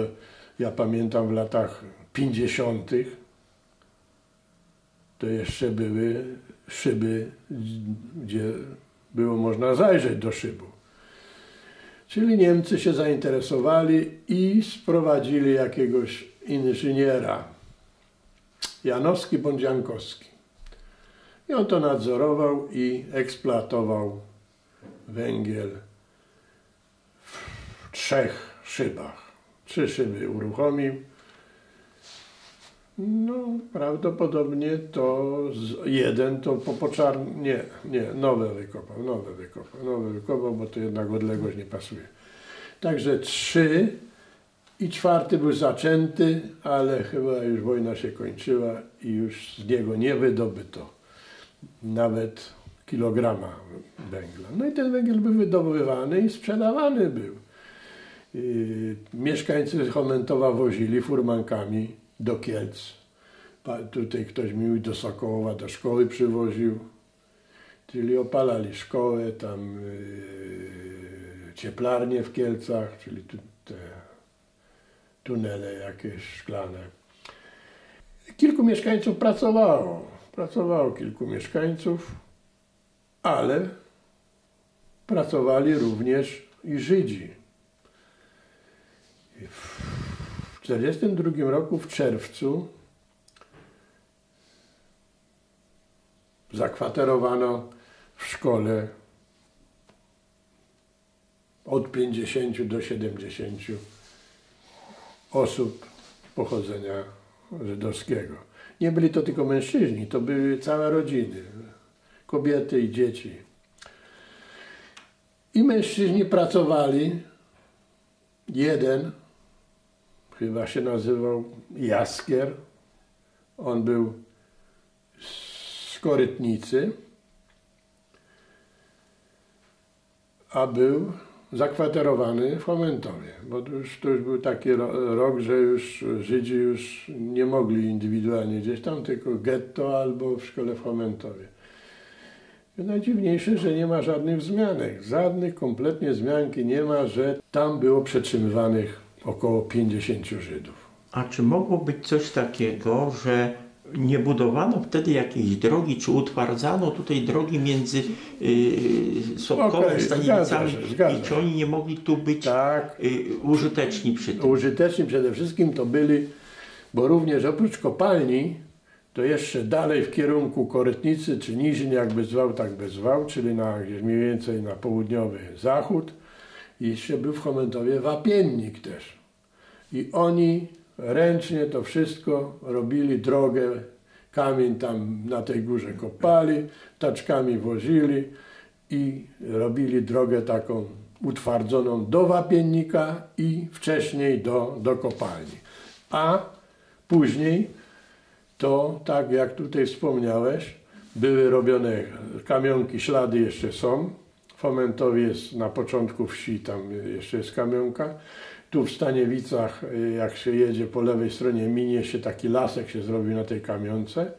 ja pamiętam w latach pięćdziesiątych to jeszcze były szyby, gdzie było można zajrzeć do szybu. Czyli Niemcy się zainteresowali i sprowadzili jakiegoś inżyniera, Janowski bądź Jankowski. I on to nadzorował i eksploatował węgiel w trzech szybach. Trzy szyby uruchomił. No, prawdopodobnie to z jeden to po poczarnie, nie, nie, nowe wykopał, nowe wykopał, nowe wykopał, bo to jednak odległość nie pasuje. Także trzy i czwarty był zaczęty, ale chyba już wojna się kończyła i już z niego nie wydobyto nawet kilograma węgla. No i ten węgiel był wydobywany i sprzedawany był. Yy, mieszkańcy Chomentowa wozili furmankami do Kielc. Pa, tutaj ktoś mi do Sokołowa, do szkoły przywoził. Czyli opalali szkołę, tam yy, cieplarnie w Kielcach, czyli tu, te tunele jakieś szklane. Kilku mieszkańców pracowało. Pracowało kilku mieszkańców, ale pracowali również i Żydzi. W tysiąc dziewięćset czterdziestym drugim roku, w czerwcu, zakwaterowano w szkole od pięćdziesięciu do siedemdziesięciu osób pochodzenia żydowskiego. Nie byli to tylko mężczyźni, to były całe rodziny, kobiety i dzieci. I mężczyźni pracowali, jeden chyba się nazywał Jaskier, on był z Korytnicy, a był zakwaterowany w Chomentowie, bo to już, to już był taki rok, że już Żydzi już nie mogli indywidualnie gdzieś tam, tylko getto albo w szkole w Chomentowie. Najdziwniejsze, że nie ma żadnych wzmianek, żadnych kompletnie wzmianki nie ma, że tam było przetrzymywanych około pięćdziesięciu Żydów. A czy mogło być coś takiego, że nie budowano wtedy jakiejś drogi, czy utwardzano tutaj drogi między yy, Sobkowem, okay, Staniewicami i czy oni nie mogli tu być tak yy, użyteczni przy tym? Użyteczni przede wszystkim to byli, bo również oprócz kopalni, to jeszcze dalej w kierunku Korytnicy, czy Niżyn, jakby zwał, tak by zwał, czyli na, mniej więcej na południowy zachód, i jeszcze był w Chomentowie wapiennik też. I oni ręcznie to wszystko robili, drogę, kamień tam na tej górze kopali, taczkami wozili i robili drogę taką utwardzoną do wapiennika i wcześniej do, do kopalni. A później to, tak jak tutaj wspomniałeś, były robione kamionki, ślady jeszcze są. W Chomentowie jest na początku wsi, tam jeszcze jest kamionka. Tu w Staniewicach, jak się jedzie po lewej stronie, minie się taki lasek się zrobił na tej kamionce.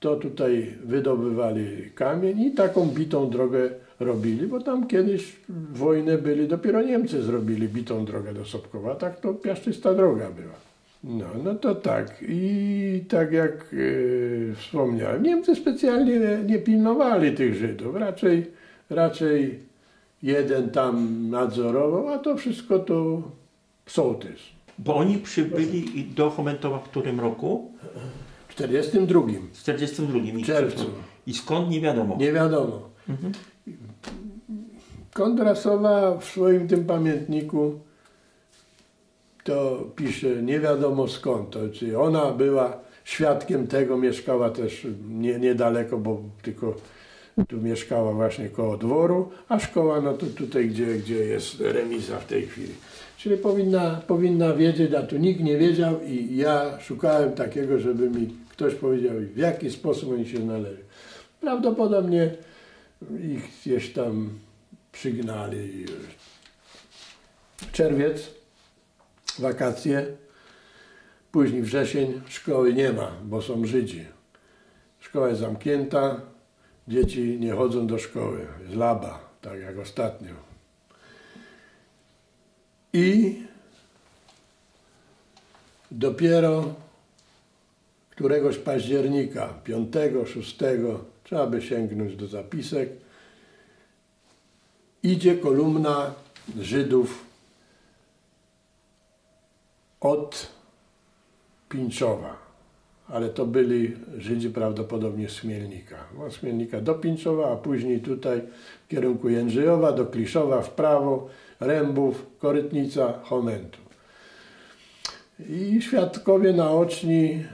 To tutaj wydobywali kamień i taką bitą drogę robili, bo tam kiedyś wojnę byli, dopiero Niemcy zrobili bitą drogę do Sobkowa, tak to piaszczysta droga była. No, no to tak. I tak jak yy, wspomniałem, Niemcy specjalnie nie, nie pilnowali tych Żydów. Raczej, raczej jeden tam nadzorował, a to wszystko to sołtys. Bo oni przybyli do Chomentowa w którym roku? W czterdziestym drugim. W czterdziestym drugim. W czerwcu. I skąd nie wiadomo? Nie wiadomo. Mhm. Kondrasowa w swoim tym pamiętniku to pisze, nie wiadomo skąd, to czyli ona była świadkiem tego, mieszkała też nie, niedaleko, bo tylko tu mieszkała właśnie koło dworu, a szkoła no to tutaj, gdzie, gdzie jest remiza w tej chwili. Czyli powinna, powinna wiedzieć, a tu nikt nie wiedział i ja szukałem takiego, żeby mi ktoś powiedział, w jaki sposób oni się znaleźli. Prawdopodobnie ich gdzieś tam przygnali. Czerwiec, wakacje, później wrzesień, szkoły nie ma, bo są Żydzi. Szkoła jest zamknięta, dzieci nie chodzą do szkoły, jest laba, tak jak ostatnio. I dopiero któregoś października, piątego, szóstego, trzeba by sięgnąć do zapisek, idzie kolumna Żydów od Pińczowa, ale to byli Żydzi prawdopodobnie z Chmielnika. Od Chmielnika do Pińczowa, a później tutaj w kierunku Jędrzejowa, do Kliszowa, w prawo, Rębów, Korytnica, Chomentów. I świadkowie naoczni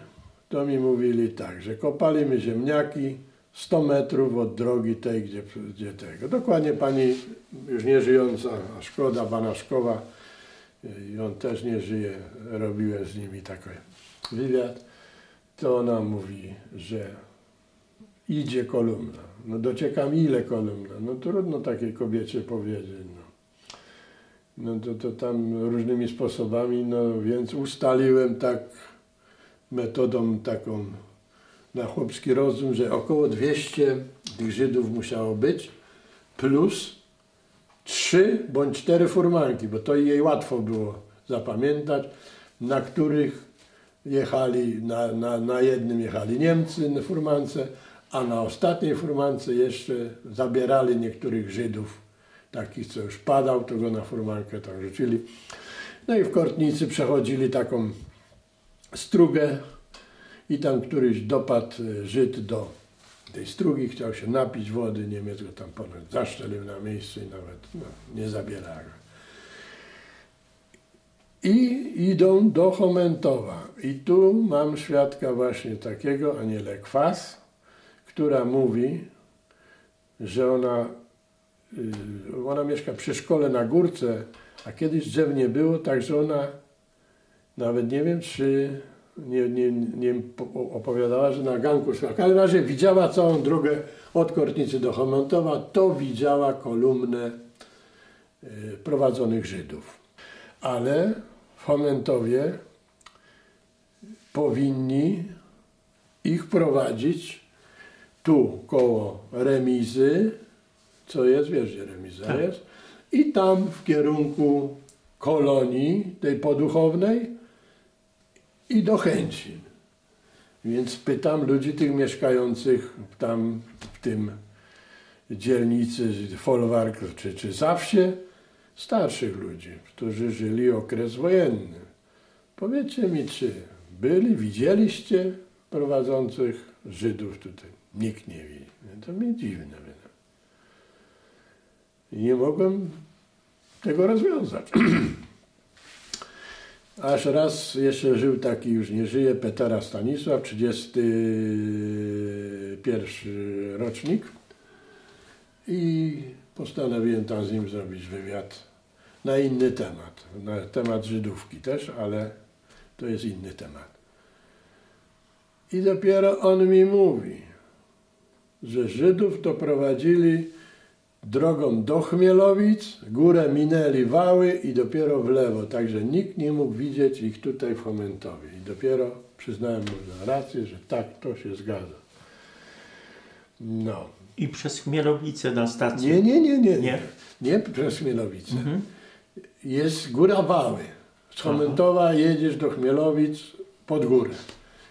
to mi mówili tak, że kopaliśmy ziemniaki sto metrów od drogi tej, gdzie, gdzie tego. Dokładnie pani już nieżyjąca, a szkoda, Banaszkowa, i on też nie żyje, robiłem z nimi taki wywiad, to ona mówi, że idzie kolumna. No dociekam ile kolumna? No trudno takiej kobiecie powiedzieć. No, no to, to tam różnymi sposobami, no więc ustaliłem tak metodą taką na chłopski rozum, że około dwieście tych Żydów musiało być, plus trzy bądź cztery furmanki, bo to jej łatwo było zapamiętać, na których jechali, na, na, na jednym jechali Niemcy na furmance, a na ostatniej furmance jeszcze zabierali niektórych Żydów taki, co już padał, to go na furmankę tam rzucili. No i w Kortnicy przechodzili taką strugę i tam któryś dopadł Żyd do tej strugi, chciał się napić wody, Niemiec go tam ponad zaszczelił na miejscu i nawet no, nie zabiera go. I idą do Chomentowa. I tu mam świadka właśnie takiego, Anielę Kwas, która mówi, że ona, ona mieszka przy szkole na górce, a kiedyś drzew nie było, także ona nawet nie wiem, czy nie, nie, nie opowiadała, że na ganku szła. W każdym razie widziała całą drogę od Kortnicy do Chomentowa, to widziała kolumnę prowadzonych Żydów. Ale w Chomentowie powinni ich prowadzić tu koło remizy, co jest, wiesz gdzie remiza tak jest, i tam w kierunku kolonii tej poduchownej i do Chęcin. Więc pytam ludzi tych mieszkających tam w tym dzielnicy Folwark czy, czy Zawsie, starszych ludzi, którzy żyli okres wojenny. Powiedzcie mi, czy byli, widzieliście prowadzących Żydów tutaj? Nikt nie wie. To mnie dziwne. Nie mogłem tego rozwiązać. Aż raz jeszcze żył taki, już nie żyje, Petera Stanisław, trzydziesty pierwszy rocznik. I postanowiłem tam z nim zrobić wywiad na inny temat, na temat Żydówki też, ale to jest inny temat. I dopiero on mi mówi, że Żydów to prowadzili drogą do Chmielowic, górę minęli Wały i dopiero w lewo, także nikt nie mógł widzieć ich tutaj w Chomentowie. I dopiero przyznałem mu rację, że tak, to się zgadza. No. I przez Chmielowice na stację? Nie, nie, nie, nie, nie. Nie przez Chmielowice. Mhm. Jest góra Wały. Z Chomentowa jedziesz do Chmielowic pod górę.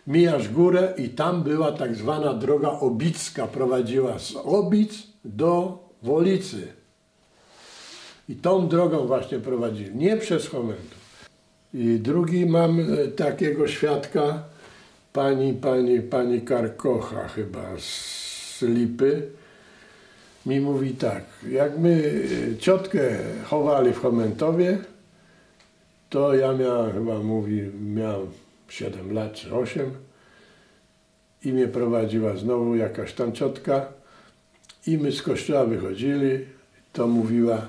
Mijasz górę i tam była tak zwana droga obicka. Prowadziła z Obic do Wolicy. I tą drogą właśnie prowadzili. Nie przez Chomentów. I drugi mam takiego świadka, pani, pani, pani Karkocha chyba z Lipy, mi mówi tak, jak my ciotkę chowali w Chomentowie, to ja miałem, chyba mówi, miałem siedem lat czy osiem i mnie prowadziła znowu jakaś tam ciotka i my z kościoła wychodzili, to mówiła,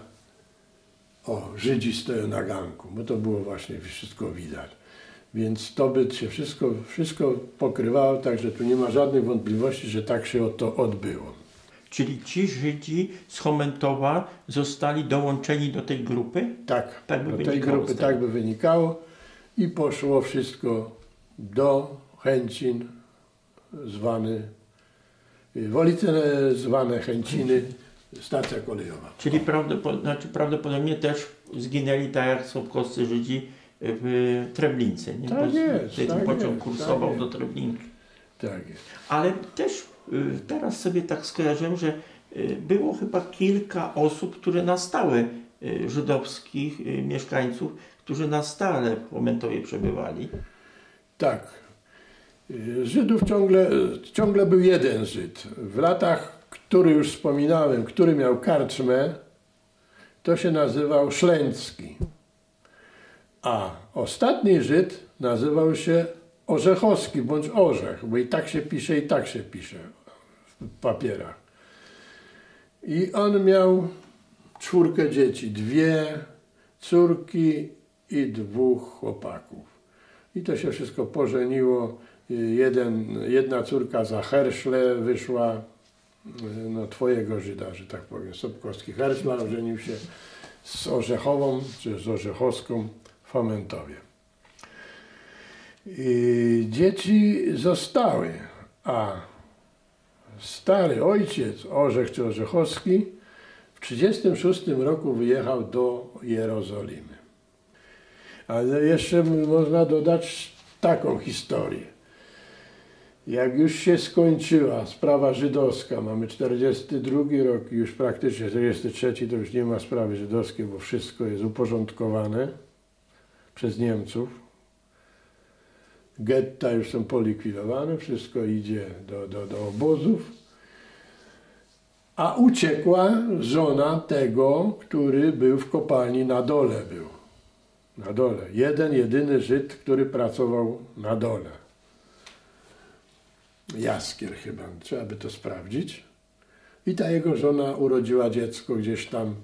o, Żydzi stoją na ganku, bo to było właśnie wszystko widać. Więc to by się wszystko, wszystko pokrywało, także tu nie ma żadnych wątpliwości, że tak się to odbyło. Czyli ci Żydzi z Chomentowa zostali dołączeni do tej grupy? Tak, tak by do tej grupy tak by wynikało i poszło wszystko do Chęcin, zwany, Wolice zwane Chęciny, stacja kolejowa. Czyli prawdopod- znaczy prawdopodobnie też zginęli tak jak Sobkowscy Żydzi w Treblince, nie? Tak jest, ten tak pociąg jest, kursował tak do Treblinki. Tak jest. Ale też teraz sobie tak skojarzyłem, że było chyba kilka osób, które na stałe, żydowskich mieszkańców, którzy na stale w Chomentowie przebywali. Tak. Żydów ciągle, ciągle był jeden Żyd. W latach, który już wspominałem, który miał karczmę, to się nazywał Szlęcki. A ostatni Żyd nazywał się Orzechowski bądź Orzech, bo i tak się pisze, i tak się pisze w papierach. I on miał czwórkę dzieci, dwie córki i dwóch chłopaków. I to się wszystko pożeniło. Jeden, jedna córka za Herszle wyszła, no twojego Żyda, że tak powiem, Sobkowski Herszla, ożenił się z Orzechową, czy z Orzechowską. Chomentowie. I dzieci zostały, a stary ojciec Orzech czy Orzechowski w tysiąc dziewięćset trzydziestym szóstym roku wyjechał do Jerozolimy. Ale jeszcze można dodać taką historię. Jak już się skończyła sprawa żydowska, mamy czterdziesty drugi rok, już praktycznie czterdziesty trzeci, to już nie ma sprawy żydowskiej, bo wszystko jest uporządkowane przez Niemców. Getta już są polikwidowane, wszystko idzie do, do, do obozów. A uciekła żona tego, który był w kopalni, na dole był. Na dole. Jeden, jedyny Żyd, który pracował na dole. Jaskier chyba, trzeba by to sprawdzić. I ta jego żona urodziła dziecko gdzieś tam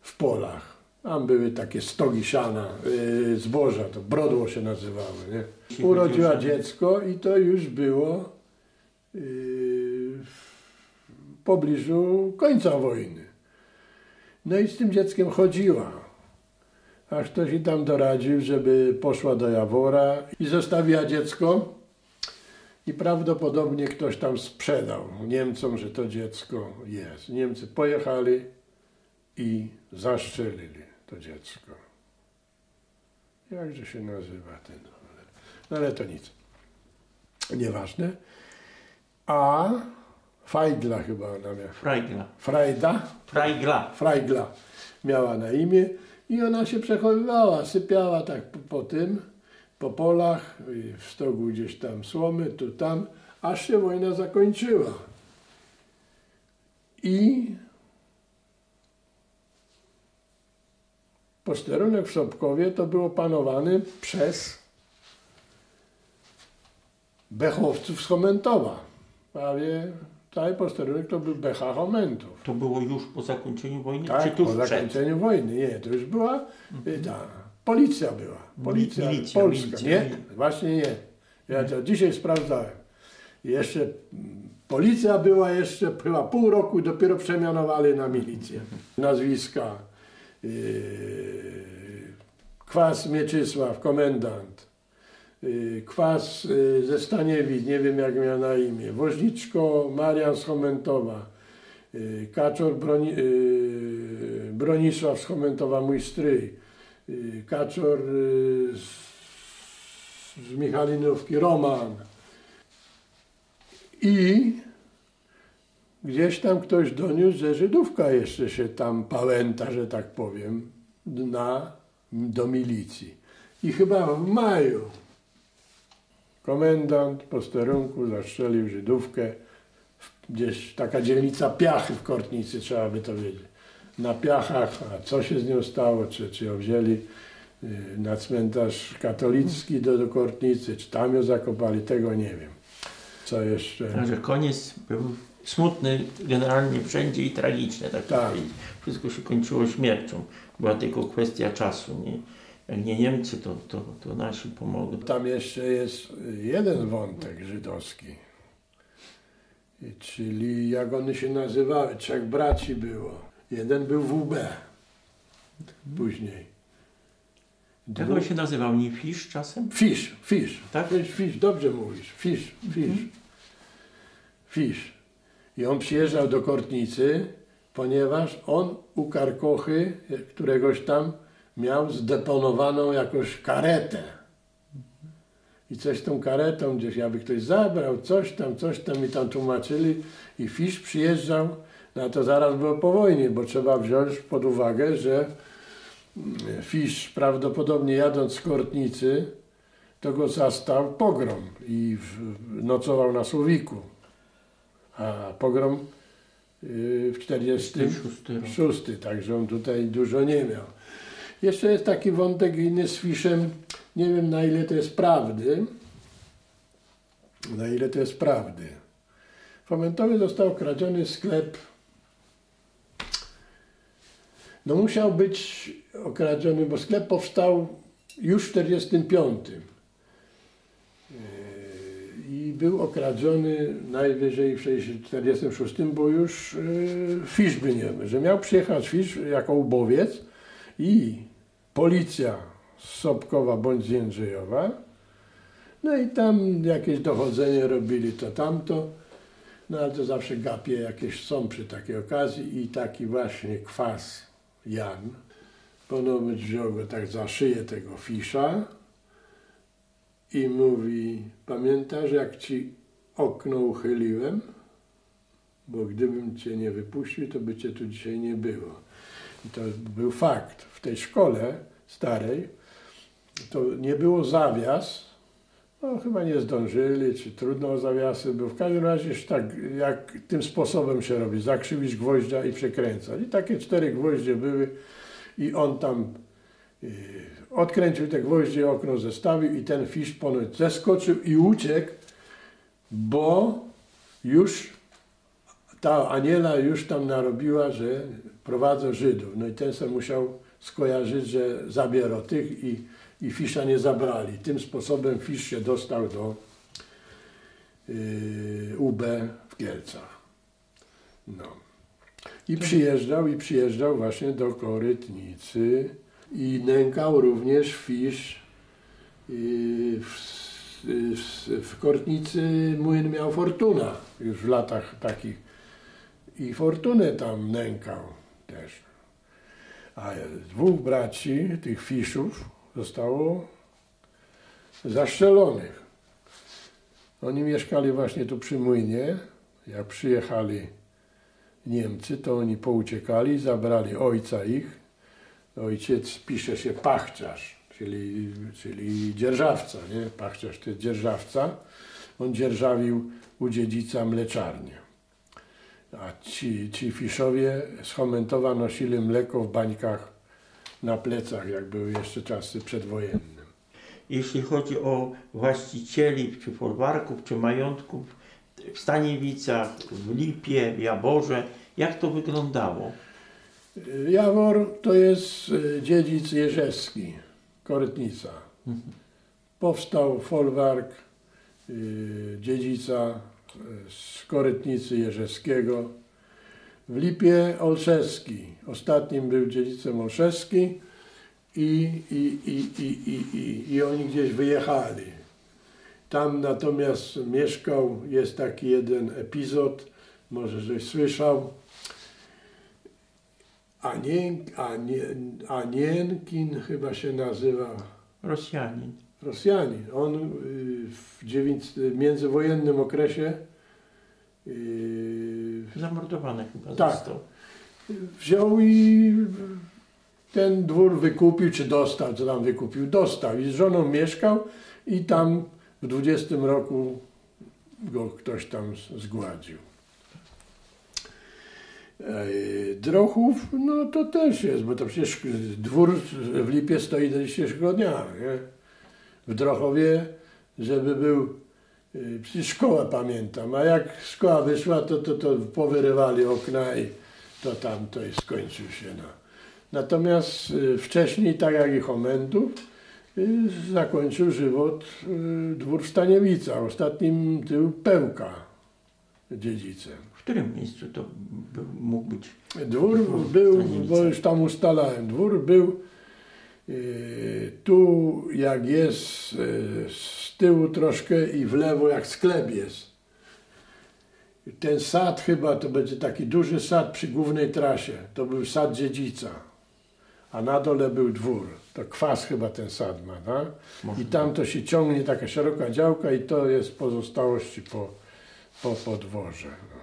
w polach. Tam były takie stogi siana, yy, zboża, to brodło się nazywało, nie? Urodziła dziecko i to już było yy, w pobliżu końca wojny. No i z tym dzieckiem chodziła. Aż ktoś jej tam doradził, żeby poszła do Jawora i zostawiła dziecko. I prawdopodobnie ktoś tam sprzedał Niemcom, że to dziecko jest. Niemcy pojechali i zastrzelili to dziecko. Jakże się nazywa ten? No ale to nic. Nieważne. A Fajdla chyba ona miała. Frajgla. Frajda? Frajgla. Frajgla miała na imię i ona się przechowywała, sypiała tak po, po tym. Po polach, w stogu gdzieś tam słomy, tu tam, aż się wojna zakończyła. I posterunek w Sobkowie to był opanowany przez bechowców z Chomentowa. Prawie cały posterunek to był becha Chomentów. To było już po zakończeniu wojny? Tak, czy tuż po zakończeniu przed? wojny. Nie, to już była... Mhm. Ta, Policja była, policja milicja, polska, milicja, nie? Milicja. Właśnie nie. Ja to dzisiaj sprawdzałem. Jeszcze policja była jeszcze chyba pół roku, dopiero przemianowali na milicję. Nazwiska yy, Kwas Mieczysław, komendant, yy, Kwas yy, ze Staniewic, nie wiem jak miał na imię, Woźniczko Marian z Chomentowa, yy, Kaczor Broni, yy, Bronisław z Chomentowa, mój stryj, Kaczor z Michalinówki, Roman. I gdzieś tam ktoś doniósł, że Żydówka jeszcze się tam pałęta, że tak powiem, na, do milicji. I chyba w maju komendant posterunku zastrzelił Żydówkę. Gdzieś taka dzielnica Piachy w Korytnicy, trzeba by to wiedzieć. Na Piachach, a co się z nią stało, czy, czy ją wzięli na cmentarz katolicki do, do Korytnicy, czy tam ją zakopali, tego nie wiem. Co jeszcze? Także koniec był smutny, generalnie wszędzie i tragiczny, tak, tak. Wszystko się kończyło śmiercią. Była tylko kwestia czasu. Nie? Jak nie Niemcy, to, to, to nasi pomogli. Tam jeszcze jest jeden wątek żydowski. Czyli jak one się nazywały, trzech braci było. Jeden był W B, później. Dru... Jak on się nazywał? Nie Fisz czasem? Fisz, Fisz. Tak? Fisz, Fisz, dobrze mówisz. Fisz, Fisz. Mm-hmm. Fisz. I on przyjeżdżał do Korytnicy, ponieważ on u Karkochy któregoś tam miał zdeponowaną jakąś karetę. I coś tą karetą gdzieś, jakby ktoś zabrał, coś tam, coś tam i tam tłumaczyli. I Fisz przyjeżdżał. No to zaraz było po wojnie, bo trzeba wziąć pod uwagę, że Fisz prawdopodobnie jadąc z Korytnicy, to go zastał pogrom i nocował na Słowiku. A pogrom w czterdziestym szóstym, także on tutaj dużo nie miał. Jeszcze jest taki wątek inny z Fiszem, nie wiem na ile to jest prawdy, na ile to jest prawdy. W Chomentowie został kradziony sklep. No musiał być okradziony, bo sklep powstał już w czterdziestym piątym. I był okradziony najwyżej w czterdziestym szóstym, bo już Fisz by nie był, że miał przyjechać Fisz jako ubowiec i policja z Sobkowa bądź z Jędrzejowa. No i tam jakieś dochodzenie robili to tamto. No ale to zawsze gapie jakieś są przy takiej okazji i taki właśnie Kwas Jan, ponownie wziął go tak za szyję tego Fisza i mówi, Pamiętasz, jak ci okno uchyliłem? Bo gdybym cię nie wypuścił, to by cię tu dzisiaj nie było. I to był fakt. W tej szkole starej to nie było zawias. No, chyba nie zdążyli, czy trudno o zawiasy było. W każdym razie tak, jak tym sposobem się robi, zakrzywić gwoździa i przekręcać. I takie cztery gwoździe były i on tam yy, odkręcił te gwoździe, okno zestawił i ten fisz ponoć zeskoczył i uciekł, bo już ta Aniela już tam narobiła, że prowadzą Żydów. No i ten se musiał skojarzyć, że zabiorą tych i, i fisza nie zabrali. Tym sposobem fisz się dostał do yy, U B w Kielcach. No. I przyjeżdżał, i przyjeżdżał właśnie do Korytnicy i nękał również fisz. Yy, w, yy, w Korytnicy młyn miał Fortuna już w latach takich. I Fortunę tam nękał też. A dwóch braci, tych fiszów, zostało zaszczelonych. Oni mieszkali właśnie tu przy młynie. Jak przyjechali Niemcy, to oni pouciekali, zabrali ojca ich. Ojciec pisze się pachciarz, czyli, czyli dzierżawca, nie? Pachciarz to jest dzierżawca. On dzierżawił u dziedzica mleczarnię. A ci, ci fiszowie z Chomentowa nosili mleko w bańkach na plecach, jak były jeszcze czasy przedwojenne. Jeśli chodzi o właścicieli, czy folwarków, czy majątków w Staniewicach, w Lipie, w Jaworze, jak to wyglądało? Jawor to jest dziedzic jeżewski, Korytnica. Mhm. Powstał folwark dziedzica z Korytnicy Jerzewskiego. W Lipie Olszewski. Ostatnim był dziedzicem Olszewski i, i, i, i, i, i, i oni gdzieś wyjechali. Tam natomiast mieszkał, jest taki jeden epizod, może żeś słyszał, Anien, Anien, Anienkin chyba się nazywa. Rosjanin. Rosjanin. On w międzywojennym okresie yy, zamordowany chyba tak, został. Wziął i ten dwór wykupił, czy dostał, co tam wykupił, dostał i z żoną mieszkał i tam w dwudziestym roku go ktoś tam zgładził. Drochów, no to też jest, bo to przecież dwór w Lipie stoi do dzisiejszego dnia, nie? W Drochowie, żeby był, przecież szkoła pamiętam, a jak szkoła wyszła, to, to, to powyrywali okna i to tam to i skończył się. No. Natomiast wcześniej, tak jak i Chomentów, zakończył żywot dwór Staniewica. Ostatnim był Pełka dziedzicem. W którym miejscu to mógł być? Dwór był, bo już tam ustalałem, dwór był tu jak jest z tyłu troszkę i w lewo jak sklep jest. Ten sad chyba to będzie taki duży sad przy głównej trasie. To był sad dziedzica, a na dole był dwór. To Kwas chyba ten sad ma. No? I tam to się ciągnie taka szeroka działka i to jest pozostałości po, po podworze. No.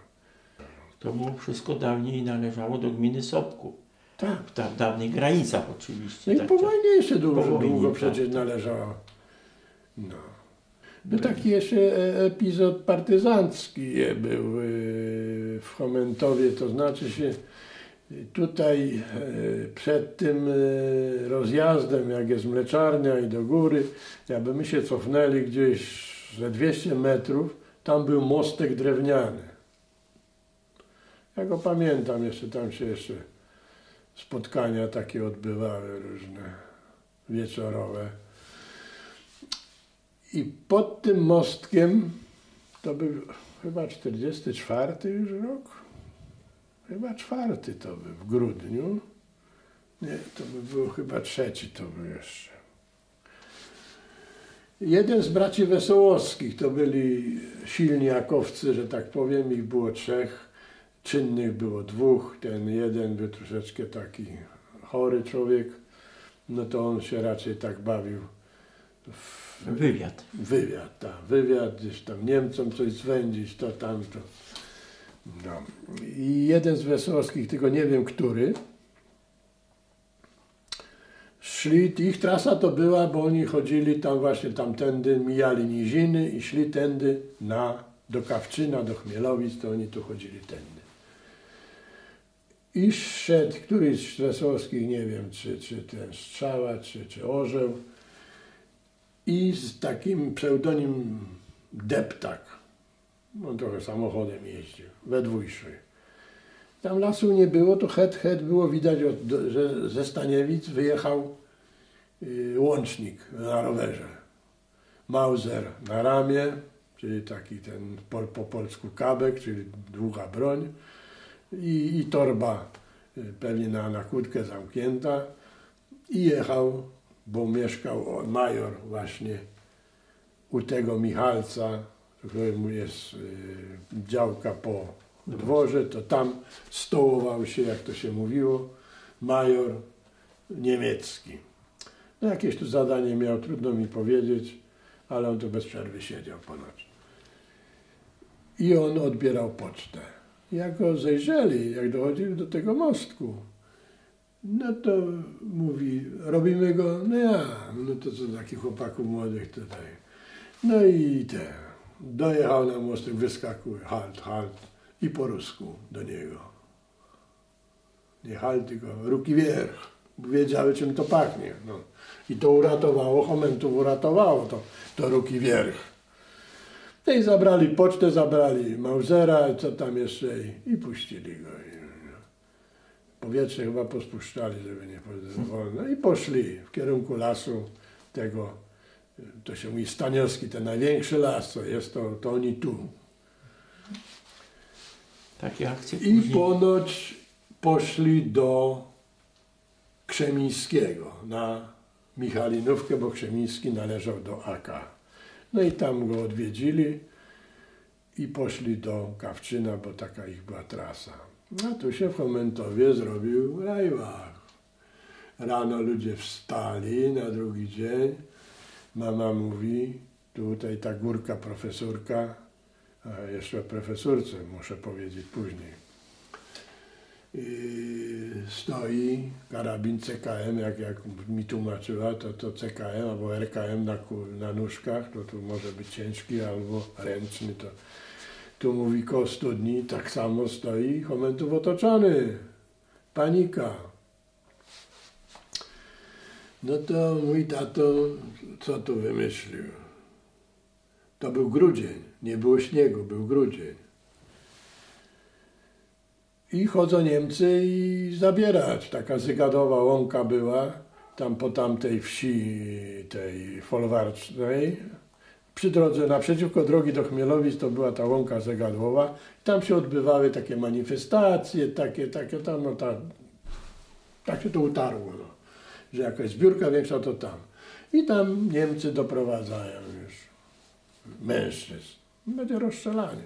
To było wszystko dawniej należało do gminy Sobków. Tak, ta, w dawnych granicach oczywiście. No i tak, po wojnie jeszcze długo, wojnie, długo przecież tak, należało. No. No taki jeszcze epizod partyzancki był w Chomentowie, to znaczy się tutaj przed tym rozjazdem, jak jest mleczarnia i do góry, jakby my się cofnęli gdzieś ze dwieście metrów, tam był mostek drewniany. Ja go pamiętam, jeszcze tam się jeszcze spotkania takie odbywały różne, wieczorowe. I pod tym mostkiem, to był chyba czterdziesty czwarty już rok, chyba czwarty to był, w grudniu. Nie, to by było chyba trzeci to był jeszcze. Jeden z braci Wesołowskich, to byli silni akowcy, że tak powiem, ich było trzech. Czynnych było dwóch, ten jeden był troszeczkę taki chory człowiek, no to on się raczej tak bawił Wywiad. Wywiad, tak. Wywiad, gdzieś tam Niemcom coś zwędzić, to tamto. No. I jeden z Wesołowskich, tylko nie wiem który, szli, ich trasa to była, bo oni chodzili tam właśnie tamtędy, mijali niziny i szli tędy na, do Kawczyna, do Chmielowic, to oni tu chodzili tędy. I szedł któryś z Wesołowskich, nie wiem, czy, czy ten Strzała, czy, czy Orzeł, i z takim pseudonim Deptak. On trochę samochodem jeździł, we dwójszy. Tam lasu nie było, to het, het było widać, że ze Staniewic wyjechał łącznik na rowerze. Mauser na ramię, czyli taki ten po polsku kabek, czyli długa broń. I, i torba pewnie na, na kłódkę zamknięta. I jechał, bo mieszkał major właśnie u tego Michalca, któremu jest y, działka po dworze, to tam stołował się, jak to się mówiło, major niemiecki. No jakieś tu zadanie miał, trudno mi powiedzieć, ale on tu bez przerwy siedział ponad. I on odbierał pocztę. Jak go zajrzeli, jak dochodzili do tego mostku, no to mówi, robimy go, no ja, no to co takich chłopaków młodych tutaj. No i te, dojechał na mostek, wyskakuje, halt, halt i po rusku do niego. Nie halt, tylko ruki wierch, bo wiedziały czym to pachnie. No. I to uratowało, Chomentów uratowało to, to ruki wierch. No i zabrali pocztę, zabrali Mausera, co tam jeszcze i, i puścili go. I, no. Powietrze chyba pospuszczali, żeby nie wolno. I poszli w kierunku lasu tego, to się mówi Staniowski, ten największy las, co jest, to, to oni tu. Takie akcje później. I ponoć poszli do Krzemińskiego na Michalinówkę, bo Krzemiński należał do A K. No i tam go odwiedzili i poszli do Kawczyna, bo taka ich była trasa. A tu się w Chomentowie zrobił rajbach. Rano ludzie wstali na drugi dzień. Mama mówi, tutaj ta górka profesorka, a jeszcze profesorce muszę powiedzieć później, stoi karabin C K M, jak, jak mi tłumaczyła, to, to C K M albo R K M na, na nóżkach, to tu może być ciężki albo ręczny. To. Tu mówi koło studni, tak samo stoi Chomentów otoczony. Panika. No to mój tato, co tu wymyślił? To był grudzień, nie było śniegu, był grudzień. I chodzą Niemcy i zabierać. Taka zygadowa łąka była, tam po tamtej wsi, tej folwarcznej. Przy drodze, naprzeciwko drogi do Chmielowic to była ta łąka zygadowa. Tam się odbywały takie manifestacje, takie, takie tam, no tam. Tak się to utarło, no. Że jakaś zbiórka większa to tam. I tam Niemcy doprowadzają już mężczyzn. Będzie rozstrzelanie.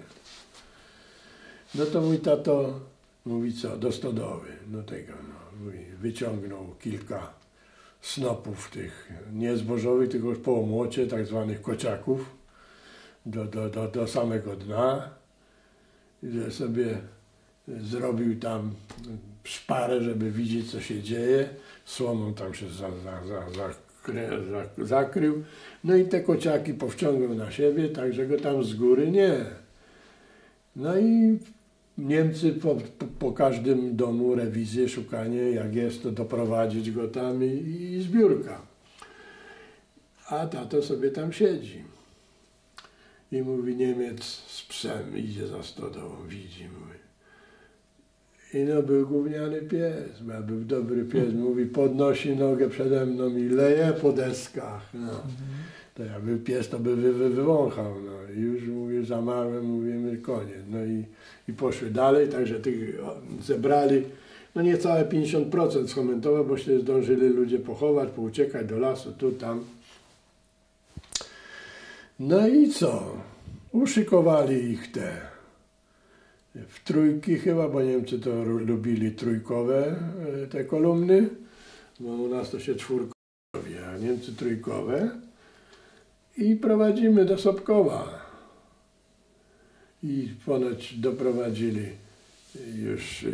No to mój tato mówi co, do stodoły, no tego, no, mówi, wyciągnął kilka snopów tych, nie zbożowych, tylko już po omłocie, tak zwanych kociaków, do, do, do, do samego dna, że sobie zrobił tam szparę, żeby widzieć, co się dzieje, słomą tam się za, za, za, zakry, za, zakrył, no i te kociaki powciągnął na siebie, tak, że go tam z góry nie. No i Niemcy po, po, po każdym domu rewizję, szukanie, jak jest, to doprowadzić go tam i, i zbiórka. A tato sobie tam siedzi. I mówi Niemiec z psem, idzie za stodołą, widzi, mówi. I no był gówniany pies, bo był dobry pies, mówi, podnosi nogę przede mną i leje po deskach. No. To ja był pies, to by wy, wy, wywąchał, no. I już mówię, za małe, mówimy, koniec. No i, i poszły dalej, także tych zebrali, no niecałe pięćdziesiąt procent z Chomentowa, bo się zdążyli ludzie pochować, pouciekać do lasu, tu, tam. No i co? Uszykowali ich te w trójki chyba, bo Niemcy to lubili trójkowe te kolumny, bo u nas to się czwórkowie, a Niemcy trójkowe. i prowadzimy do Sobkowa. I ponoć doprowadzili już,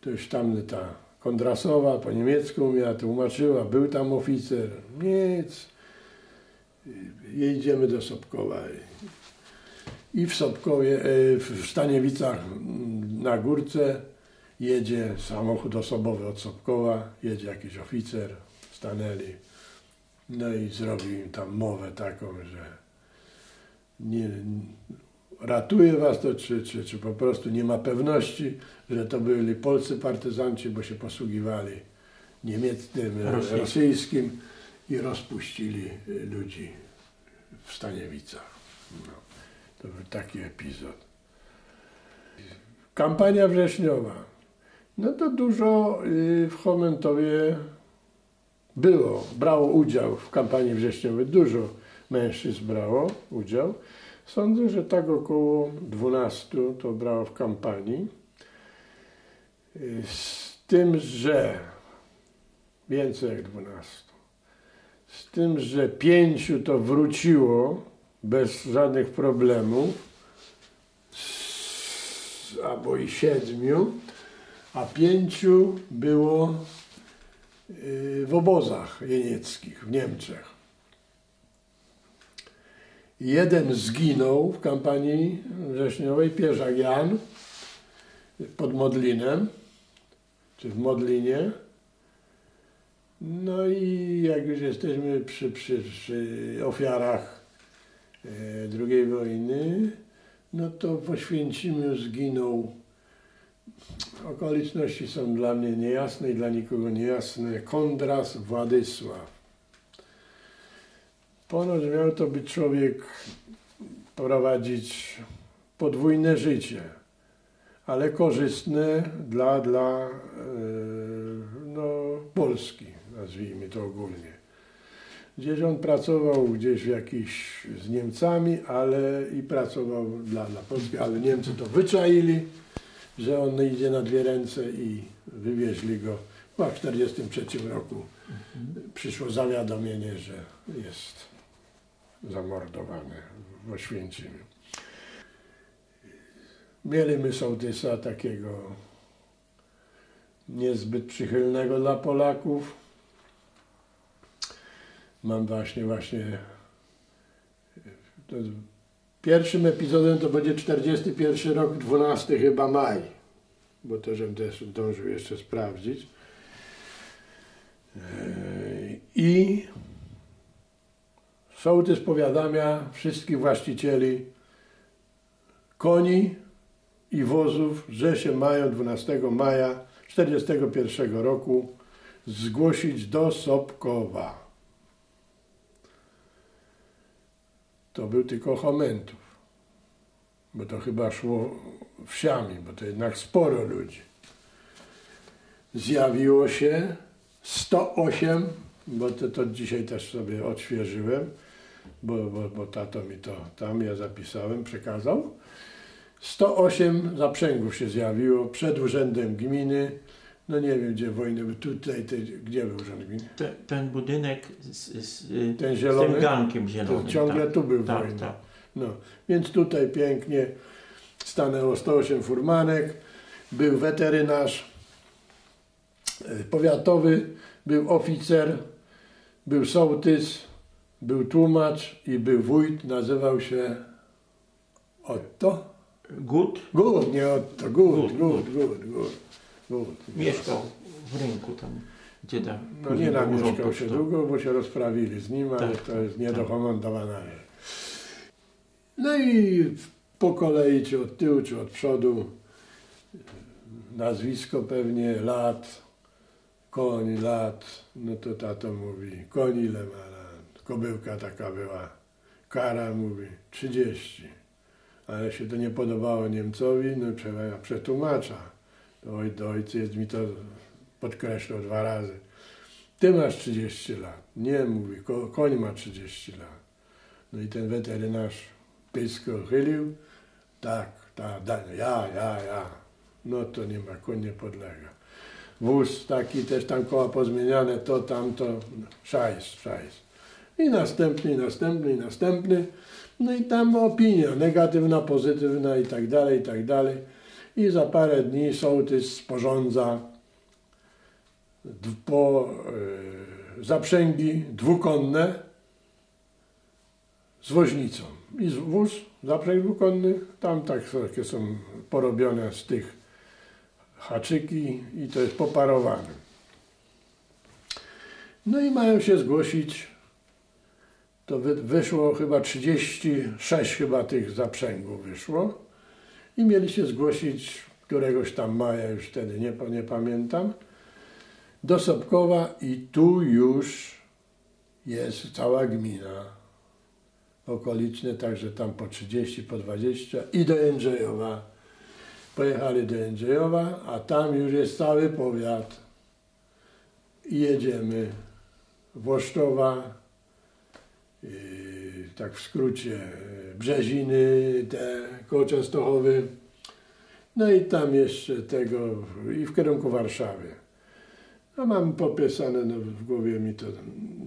to już tam ta Kondrasowa po niemiecku umiała, tłumaczyła, był tam oficer, nic. I idziemy do Sobkowa. I w Sobkowie, w Staniewicach na górce jedzie samochód osobowy od Sobkowa, jedzie jakiś oficer, stanęli. No i zrobił im tam mowę taką, że nie, ratuje was to, czy, czy, czy po prostu nie ma pewności, że to byli polscy partyzanci, bo się posługiwali niemieckim, Rosyjski. rosyjskim i rozpuścili ludzi w Staniewicach. No, to był taki epizod. Kampania wrześniowa. No to dużo w Chomentowie było, brało udział w kampanii wrześniowej, dużo mężczyzn brało udział. Sądzę, że tak około dwunastu to brało w kampanii, z tym, że więcej jak dwunastu, z tym, że pięciu to wróciło bez żadnych problemów, albo i siedmiu, a pięciu było w obozach jenieckich w Niemczech. Jeden zginął w kampanii wrześniowej, Pierzak Jan, pod Modlinem, czy w Modlinie. No i jak już jesteśmy przy, przy, przy ofiarach drugiej wojny, no to w Oświęcimiu zginął, okoliczności są dla mnie niejasne i dla nikogo niejasne, Kondras Władysław. Ponoć miał to być człowiek, prowadzić podwójne życie, ale korzystne dla, dla no, Polski, nazwijmy to ogólnie. Gdzieś on pracował gdzieś w jakiś, z Niemcami, ale i pracował dla, dla Polski, ale Niemcy to wyczaili, że on idzie na dwie ręce i wywieźli go. Chyba w tysiąc dziewięćset czterdziestym trzecim roku przyszło zawiadomienie, że jest zamordowany w Oświęcimiu. Mieli my sołtysa takiego niezbyt przychylnego dla Polaków. Mam właśnie, właśnie... To pierwszym epizodem to będzie czterdziesty pierwszy rok, dwunasty chyba maj, bo to, żebym też zdążył jeszcze sprawdzić. I sołtys powiadamia wszystkich właścicieli koni i wozów, że się mają dwunastego maja czterdziestego pierwszego roku zgłosić do Sobkowa. To był tylko Chomentów, bo to chyba szło wsiami, bo to jednak sporo ludzi. Zjawiło się sto osiem, bo to, to dzisiaj też sobie odświeżyłem, bo, bo, bo tato mi to tam, ja zapisałem, przekazał. sto osiem zaprzęgów się zjawiło przed urzędem gminy. No nie wiem, gdzie wojny, tutaj, te, gdzie był urząd gminy? Ten, ten budynek z, z, ten zielony, z tym gankiem zielonym. To ciągle tak, tu był tak, wojna. Tak. No, więc tutaj pięknie stanęło sto osiem furmanek, był weterynarz powiatowy, był oficer, był sołtys, był tłumacz i był wójt, nazywał się Otto? Gut? Gut, nie Otto, Gut, Gut, Gut, Gut. Mieszkał w rynku tam, gdzie tam... No nie namieszkał się długo, bo się rozprawili z nim, tak, ale to jest nie tak. Do komentowania. No i po kolei, czy od tyłu, czy od przodu, nazwisko pewnie, lat, koń, lat, no to tato mówi, koń ile ma lat, kobyłka taka była, kara mówi, trzydzieści, ale się to nie podobało Niemcowi, no przetłumacza. Oj, do ojciec mi to podkreślał dwa razy. Ty masz trzydzieści lat. Nie, mówi, ko, koń ma trzydzieści lat. No i ten weterynarz pysko chylił. Tak, tak, da, ja, ja, ja. No to nie ma, koń nie podlega. Wóz taki też tam koła pozmieniane, to, tamto, szajs, szajs. i następny, i następny, i następny. No i tam opinia negatywna, pozytywna i tak dalej, i tak dalej. I za parę dni sołtys sporządza po y, zaprzęgi dwukonne z woźnicą. I wóz, zaprzęg dwukonny, tam takie są porobione z tych haczyki i to jest poparowane. No i mają się zgłosić, to wyszło chyba trzydzieści sześć chyba tych zaprzęgów wyszło i mieli się zgłosić któregoś tam maja, już wtedy nie, nie pamiętam, do Sobkowa i tu już jest cała gmina okoliczne, także tam po trzydzieści, po dwadzieścia i do Jędrzejowa. Pojechali do Jędrzejowa, a tam już jest cały powiat i jedziemy. Włoszczowa, yy, tak w skrócie, Brzeziny, te koło Częstochowy, no i tam jeszcze tego, i w kierunku Warszawy. No mam popisane, no w głowie mi to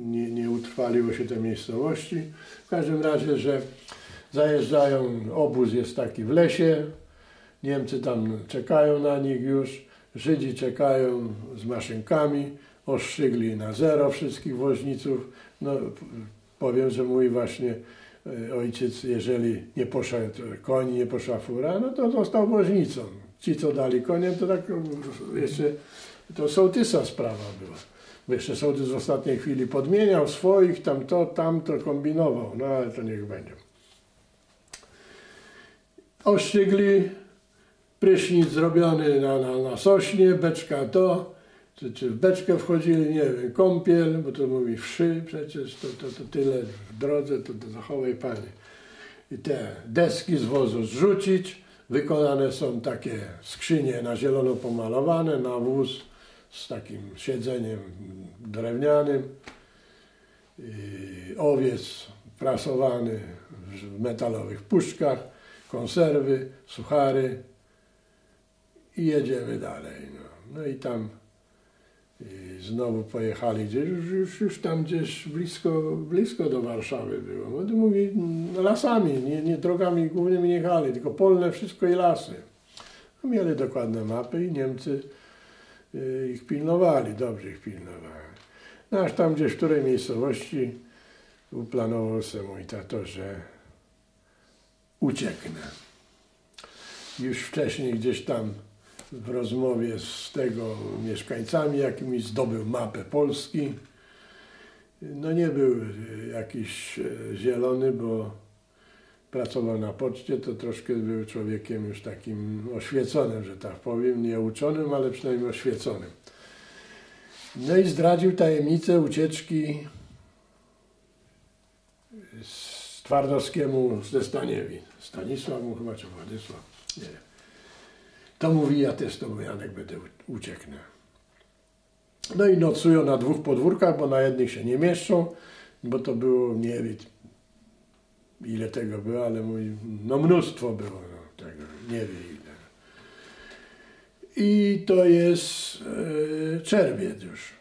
nie, nie utrwaliło się te miejscowości. W każdym razie, że zajeżdżają, obóz jest taki w lesie, Niemcy tam czekają na nich już, Żydzi czekają z maszynkami, oszczygli na zero wszystkich woźniców. No, powiem, że mój właśnie ojciec, jeżeli nie poszedł koni, nie poszła fura, no to został woźnicą. Ci, co dali koniem, to tak jeszcze to sołtysa sprawa była. Bo jeszcze sołtys w ostatniej chwili podmieniał swoich, tam to, tamto kombinował, no ale to niech będzie. Oszczygli, prysznic zrobiony na, na, na sośnie, beczka to. Czy, czy w beczkę wchodzili, nie wiem, kąpiel, bo to mówi wszy przecież, to, to, to tyle w drodze, to, to zachowaj Panie. I te deski z wozu zrzucić, wykonane są takie skrzynie na zielono pomalowane, na wóz z takim siedzeniem drewnianym, i owiec prasowany w metalowych puszkach, konserwy, suchary i jedziemy dalej. No, no i tam I znowu pojechali gdzieś, już, już, już tam gdzieś blisko, blisko do Warszawy było. No to mówi, lasami, nie, nie drogami głównymi nie jechali, tylko polne wszystko i lasy. No, mieli dokładne mapy i Niemcy y, ich pilnowali, dobrze ich pilnowali. No aż tam gdzieś w której miejscowości uplanował sobie mój tato, że ucieknę. Już wcześniej gdzieś tam w rozmowie z tego mieszkańcami jakimiś zdobył mapę Polski. No nie był jakiś zielony, bo pracował na poczcie, to troszkę był człowiekiem już takim oświeconym, że tak powiem, nie uczonym, ale przynajmniej oświeconym. No i zdradził tajemnicę ucieczki z Twardowskiemu ze Staniewic. Stanisław mu chyba, czy Władysław, nie wiem. To mówi, ja też to Janek będę ucieknę. No i nocują na dwóch podwórkach, bo na jednych się nie mieszczą, bo to było, nie wiem ile tego było, ale mówi, no mnóstwo było no, tego, nie wiem ile. I to jest e, czerwiec już.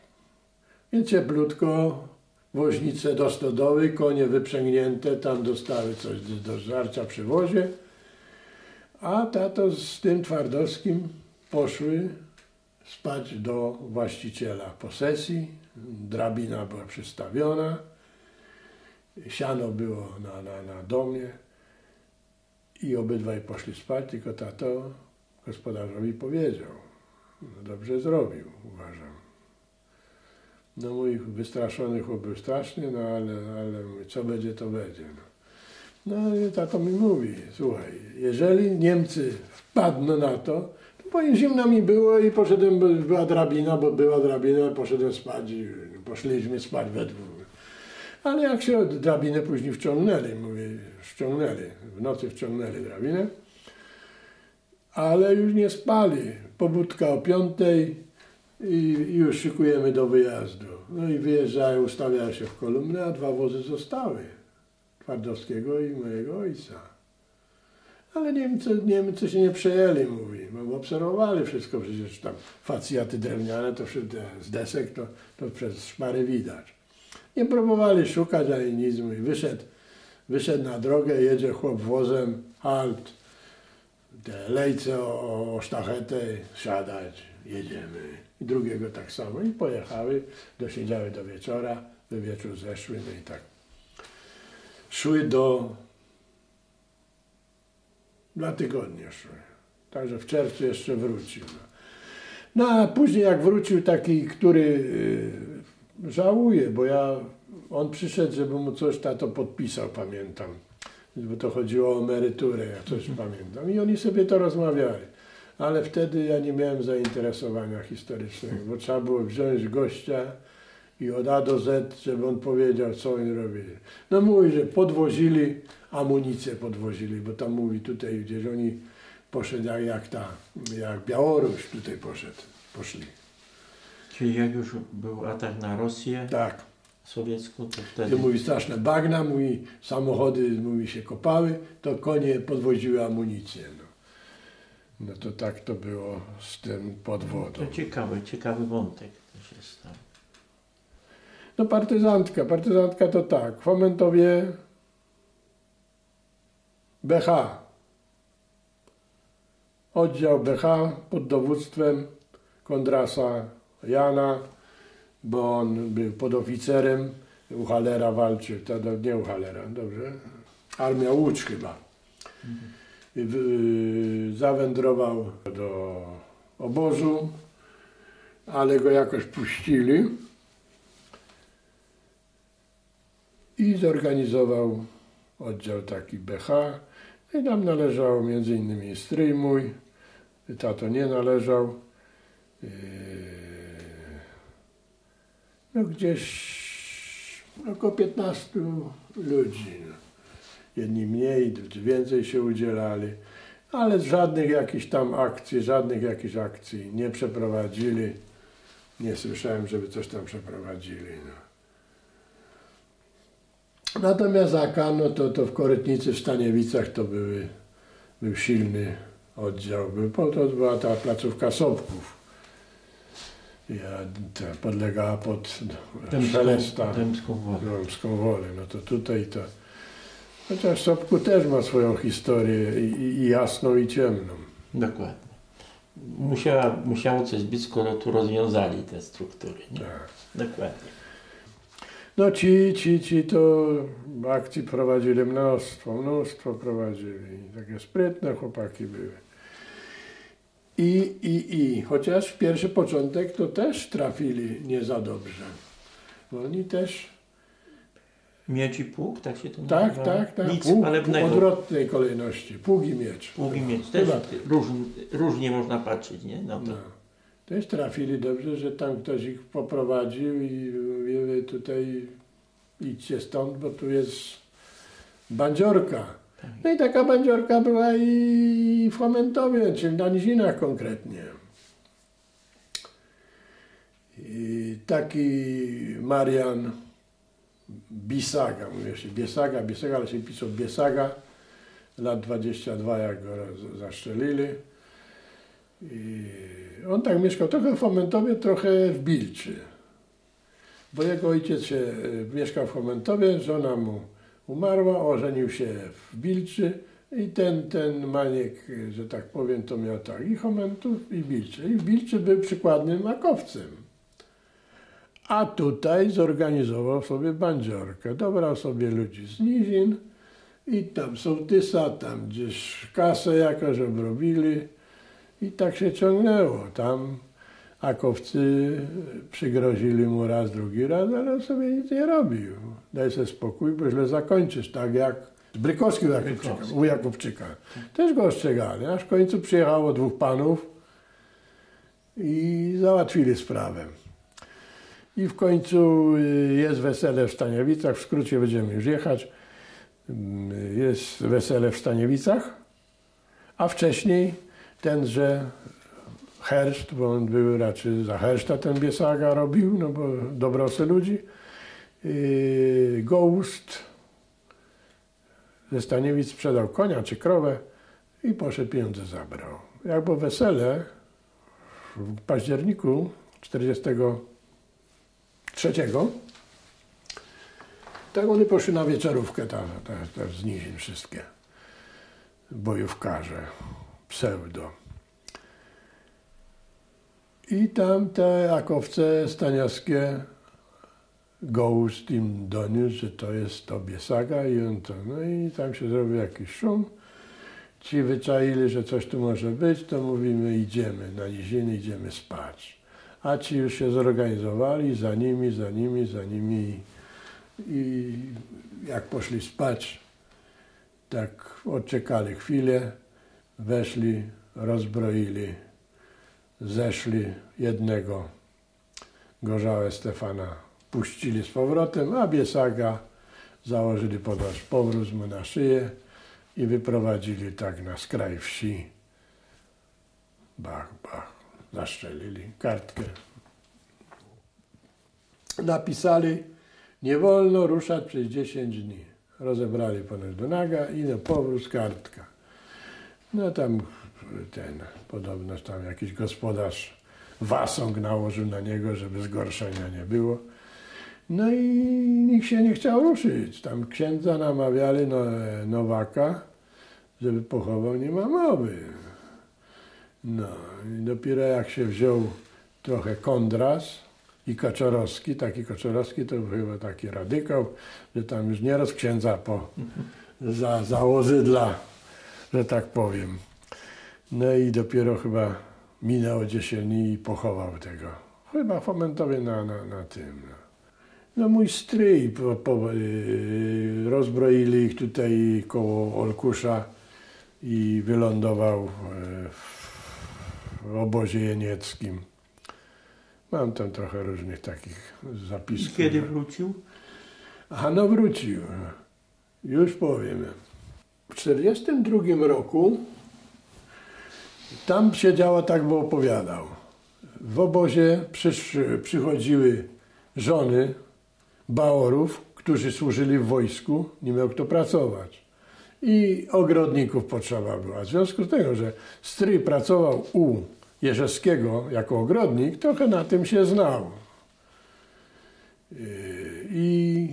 Więc cieplutko, woźnice do stodoły, konie wyprzęgnięte, tam dostały coś do żarcia przy wozie. A tato z tym Twardowskim poszły spać do właściciela posesji. Drabina była przystawiona, siano było na, na, na domie i obydwaj poszli spać, tylko tato gospodarzowi powiedział. No dobrze zrobił, uważam. No mój wystraszony chłop był straszny, no ale, ale co będzie, to będzie. No. No i tato mi mówi, słuchaj, jeżeli Niemcy wpadną na to, to powiem, zimno mi było i poszedłem, była drabina, bo była drabina, poszedłem spać i poszliśmy spać we dwóch. Ale jak się drabinę później wciągnęli, mówię, wciągnęli, w nocy wciągnęli drabinę, ale już nie spali. Pobudka o piątej i już szykujemy do wyjazdu. No i wyjeżdżają, ustawiają się w kolumnę, a dwa wozy zostały. Twardowskiego i mojego ojca. Ale Niemcy, Niemcy się nie przejęli, mówi, bo obserwowali wszystko, przecież tam facjaty drewniane, to z desek to, to przez szpary widać. Nie próbowali szukać ani nic. Mój. Wyszedł, wyszedł na drogę, jedzie chłop wozem, halt, te lejce o, o sztachetę, siadać, jedziemy. I drugiego tak samo. I pojechały, dosiedziały do wieczora, we wieczór zeszły, no i tak. Szły do... Dwa tygodnie szły. Także w czerwcu jeszcze wrócił. No a później jak wrócił taki, który yy, żałuje, bo ja, on przyszedł, żeby mu coś tato podpisał, pamiętam. Bo to chodziło o emeryturę, ja coś pamiętam. I oni sobie to rozmawiali. Ale wtedy ja nie miałem zainteresowania historycznego, bo trzeba było wziąć gościa i od A do Z, żeby on powiedział, co oni robili. No mówi, że podwozili, amunicję podwozili, bo tam mówi tutaj gdzieś oni poszedł jak, jak ta, jak Białoruś tutaj poszedł, poszli. Czyli jak już był atak na Rosję? Tak. Sowiecką, to wtedy... Mówi, straszne bagna, mówi, samochody, mówi, się kopały, to konie podwoziły amunicję. No. No to tak to było z tym podwodem. To ciekawy, ciekawy wątek też jest tam. No partyzantka, partyzantka to tak, w Chomentowie B H. Oddział B H pod dowództwem Kondrasa Jana, bo on był podoficerem, u Halera walczył, to nie u Halera, dobrze? Armia Łódź chyba. Mhm. Zawędrował do obozu, ale go jakoś puścili i zorganizował oddział taki B H. I tam należał między innymi stryj mój, tato nie należał. No gdzieś około piętnastu ludzi. Jedni mniej, więcej się udzielali, ale żadnych jakichś tam akcji, żadnych jakichś akcji nie przeprowadzili. Nie słyszałem, żeby coś tam przeprowadzili. No. Natomiast A K, no to, to w Korytnicy, w Staniewicach to były, był silny oddział. Był, to była ta placówka Sobków. Ja, ta podlegała pod Szelesta, Dębską Wolę. No to tutaj to... Chociaż Sobku też ma swoją historię, i, i jasną, i ciemną. Dokładnie. Musiała, musiało coś być, skoro tu rozwiązali te struktury. Nie? Tak. Dokładnie. No ci, ci, ci to akcji prowadzili mnóstwo, mnóstwo prowadzili. Takie sprytne chłopaki były. I, i, i. Chociaż w pierwszy początek to też trafili nie za dobrze. Oni też... Miecz i pług, tak się to nazywa? Tak, tak, tak. Nic pług, palebnego. W odwrotnej kolejności. Pług i miecz. Pług i miecz. Też różnie, różnie można patrzeć, nie? No to. No. Też trafili dobrze, że tam ktoś ich poprowadził i mówili tutaj idźcie stąd, bo tu jest bandziorka. No i taka bandziorka była i w Chomentowie, czyli na nizinach konkretnie. I taki Marian Bisaga, mówię się Biesaga, Biesaga, ale się pisał Biesaga, lat dwadzieścia dwa, jak go zaszczelili. I on tak mieszkał trochę w Chomentowie, trochę w Bilczy, bo jego ojciec się mieszkał w Chomentowie, żona mu umarła, ożenił się w Bilczy i ten, ten Maniek, że tak powiem, to miał tak i Chomentów, i Bilczy. I w Bilczy był przykładnym makowcem. A tutaj zorganizował sobie bandziorkę, dobrał sobie ludzi z nizin i tam sołtysa, tam gdzieś kasę jakoś obrobili i tak się ciągnęło. Tam akowcy przygrozili mu raz, drugi raz, ale on sobie nic nie robił. Daj sobie spokój, bo źle zakończysz, tak jak z Brykowski u Jakubczyka. Też go ostrzegali, aż w końcu przyjechało dwóch panów i załatwili sprawę. I w końcu jest wesele w Staniewicach, w skrócie będziemy już jechać. Jest wesele w Staniewicach, a wcześniej tenże herszt, bo on był raczej za herszta ten Biesaga robił, no bo dobrosy ludzi. Gołust ze Staniewic sprzedał konia czy krowę i poszedł, pieniądze zabrał. Jak było wesele w październiku czterdziestego trzeciego Tak one poszły na wieczorówkę, tam, tam, tam z Nizin wszystkie. Bojówkarze, pseudo. I tam te akowce staniowskie Gołust im doniósł, że to jest to Biesaga i on to. No i tam się zrobił jakiś szum. Ci wyczaili, że coś tu może być, to mówimy, idziemy na niziny, idziemy spać. A ci już się zorganizowali, za nimi, za nimi, za nimi. I jak poszli spać, tak odczekali chwilę, weszli, rozbroili, zeszli jednego gorzałę Stefana, puścili z powrotem, a Biesaga założyli pod nasz powróz mu na szyję i wyprowadzili tak na skraj wsi. Bach, bach, zaszczelili kartkę. Napisali, nie wolno ruszać przez dziesięć dni. Rozebrali ponad do naga i na powróz kartka. No tam ten, podobno tam jakiś gospodarz wasąg nałożył na niego, żeby zgorszenia nie było. No i nikt się nie chciał ruszyć. Tam księdza namawiali no, Nowaka, żeby pochował, nie ma mowy. No i dopiero jak się wziął trochę Kondras i Kaczorowski, taki Kaczorowski to był chyba taki radykał, że tam już nieraz księdza po, za, za łozydla, że tak powiem. No i dopiero chyba minęło dziesięć dni i pochował tego. Chyba Fomentowie na, na, na tym. No. No mój stryj, po, po, yy, rozbroili ich tutaj koło Olkusza i wylądował yy, w obozie jenieckim. Mam tam trochę różnych takich zapisków. I kiedy że... wrócił? A no wrócił, już powiem. W czterdziestym drugim roku tam siedziała, tak bo opowiadał. W obozie przysz, przychodziły żony baorów, którzy służyli w wojsku, nie miał kto pracować. I ogrodników potrzeba była. W związku z tym, że stryj pracował u Jerzewskiego jako ogrodnik, trochę na tym się znał. I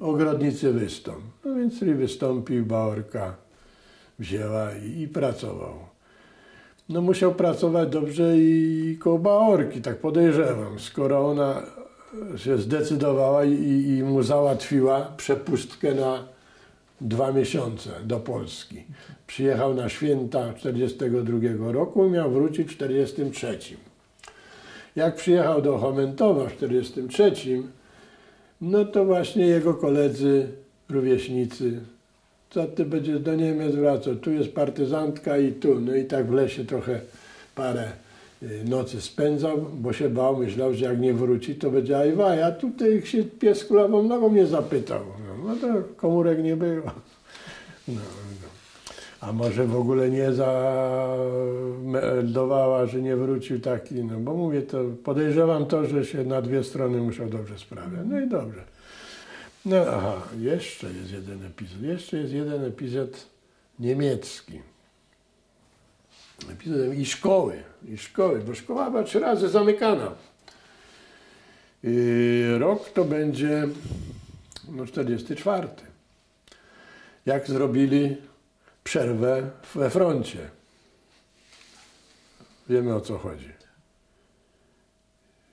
ogrodnicy wystąp. No więc stryj wystąpił, baorka wzięła i, i pracował. No musiał pracować dobrze i koło baorki, tak podejrzewam, skoro ona się zdecydowała i, i mu załatwiła przepustkę na dwa miesiące do Polski. Przyjechał na święta czterdziestego drugiego roku, miał wrócić w czterdziestym trzecim. Jak przyjechał do Chomentowa w czterdziestym trzecim, no to właśnie jego koledzy, rówieśnicy, co ty będziesz do Niemiec wracał, tu jest partyzantka i tu. No i tak w lesie trochę parę nocy spędzał, bo się bał, myślał, że jak nie wróci, to będzie ajwa. Ja tutaj się pies kulawą nogą mnie zapytał. No, no to komórek nie było. No, no. A może w ogóle nie zameldowała, że nie wrócił taki, no bo mówię, to podejrzewam to, że się na dwie strony musiał dobrze sprawiać. No i dobrze. No aha, jeszcze jest jeden epizod. Jeszcze jest jeden epizod niemiecki. Epizodem i szkoły, i szkoły, bo szkoła była trzy razy zamykana. Yy, rok to będzie no, czterdziesty czwarty. Jak zrobili przerwę we froncie. Wiemy o co chodzi.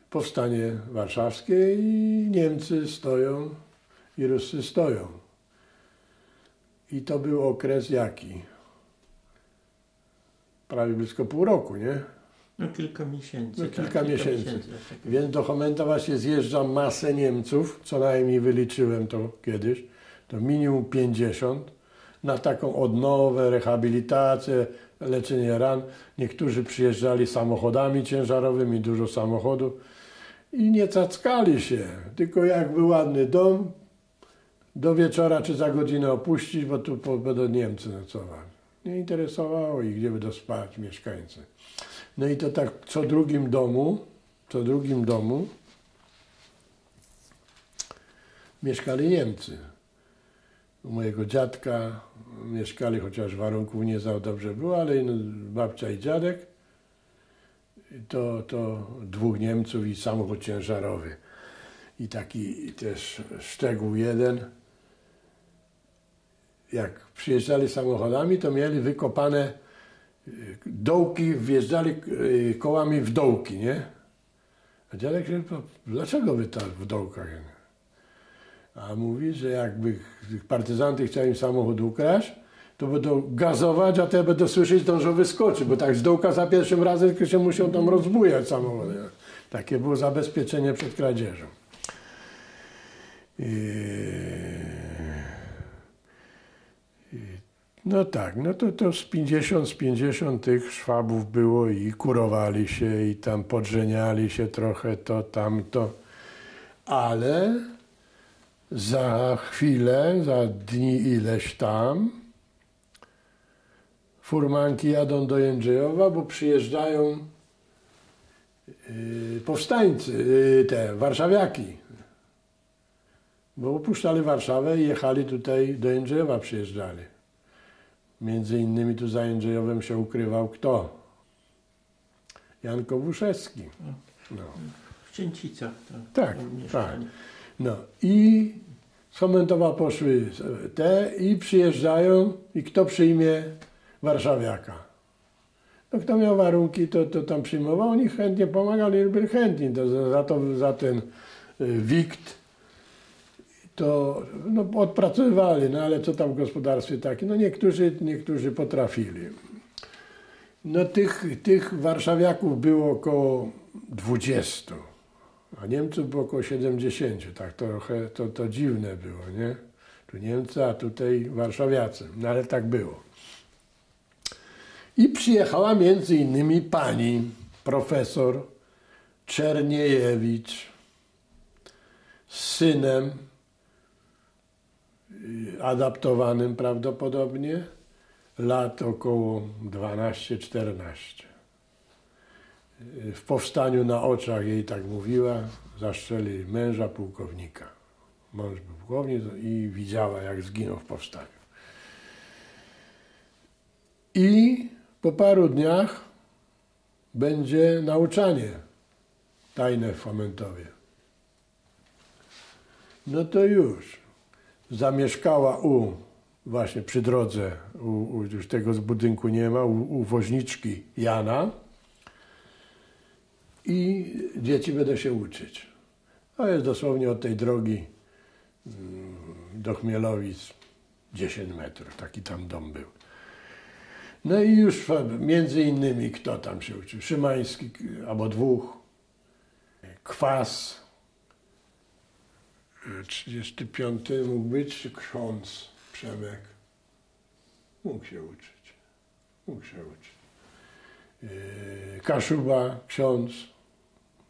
Powstanie warszawskie i Niemcy stoją i Ruscy stoją. I to był okres jaki? Prawie blisko pół roku, nie? No kilka miesięcy. No kilka, tak, miesięcy. kilka miesięcy. Więc do Chomenta właśnie zjeżdża masę Niemców, co najmniej wyliczyłem to kiedyś, to minimum pięćdziesiąt, na taką odnowę, rehabilitację, leczenie ran. Niektórzy przyjeżdżali samochodami ciężarowymi, dużo samochodów i nie cackali się, tylko jak był ładny dom, do wieczora czy za godzinę opuścić, bo tu będą Niemcy nocowali. Nie interesowało ich, gdzie będą spać mieszkańcy. No i to tak co drugim domu, co drugim domu mieszkali Niemcy. U mojego dziadka mieszkali, chociaż warunków nie za dobrze było, ale babcia i dziadek to, to dwóch Niemców i samochód ciężarowy. I taki też szczegół jeden. Jak przyjeżdżali samochodami, to mieli wykopane dołki, wjeżdżali kołami w dołki, nie? A dziadek powiedział, dlaczego wy tam w dołkach? A mówi, że jakby partyzanty chcieli im samochód ukraść, to będą gazować, a te będą słyszeć, dążą wyskoczyć, bo tak z dołka za pierwszym razem się musiał tam rozbujać samochód. Takie było zabezpieczenie przed kradzieżą. I... No tak, no to, to z pięćdziesiąt, z pięćdziesiąt tych Szwabów było i kurowali się, i tam podżeniali się trochę, to, tamto. Ale za chwilę, za dni ileś tam, furmanki jadą do Jędrzejowa, bo przyjeżdżają y, powstańcy, y, te warszawiaki. Bo opuszczali Warszawę i jechali tutaj, do Jędrzejowa przyjeżdżali. Między innymi tu za Jędrzejowem się ukrywał kto? Jan Kobuszewski. No. W Cięcicach. Tak, tak. No i z Chomentowa poszły te i przyjeżdżają i kto przyjmie warszawiaka? No kto miał warunki, to, to tam przyjmował. Oni chętnie pomagali, byli chętni. To, za, to, za ten wikt to no, odpracowywali, no ale co tam w gospodarstwie takie, no niektórzy, niektórzy potrafili. No tych, tych warszawiaków było około dwudziestu, a Niemców było około siedemdziesięciu, tak trochę to, to dziwne było, nie? Tu Niemcy, a tutaj warszawiacy, no ale tak było. I przyjechała między innymi pani profesor Czerniejewicz z synem adaptowanym prawdopodobnie, lat około dwanaście czternaście. W powstaniu na oczach jej tak mówiła, zastrzelili męża pułkownika. Mąż był pułkownik i widziała, jak zginął w powstaniu. I po paru dniach będzie nauczanie tajne w Chomentowie. No to już. Zamieszkała u, właśnie przy drodze, u, u, już tego z budynku nie ma, u, u woźniczki Jana i dzieci będą się uczyć. To jest dosłownie od tej drogi do Chmielowic dziesięć metrów, taki tam dom był. No i już między innymi kto tam się uczył? Szymański albo dwóch, Kwas, trzydziesty piąty mógł być, czy ksiądz Przemek? Mógł się uczyć. Mógł się uczyć. Kaszuba, ksiądz,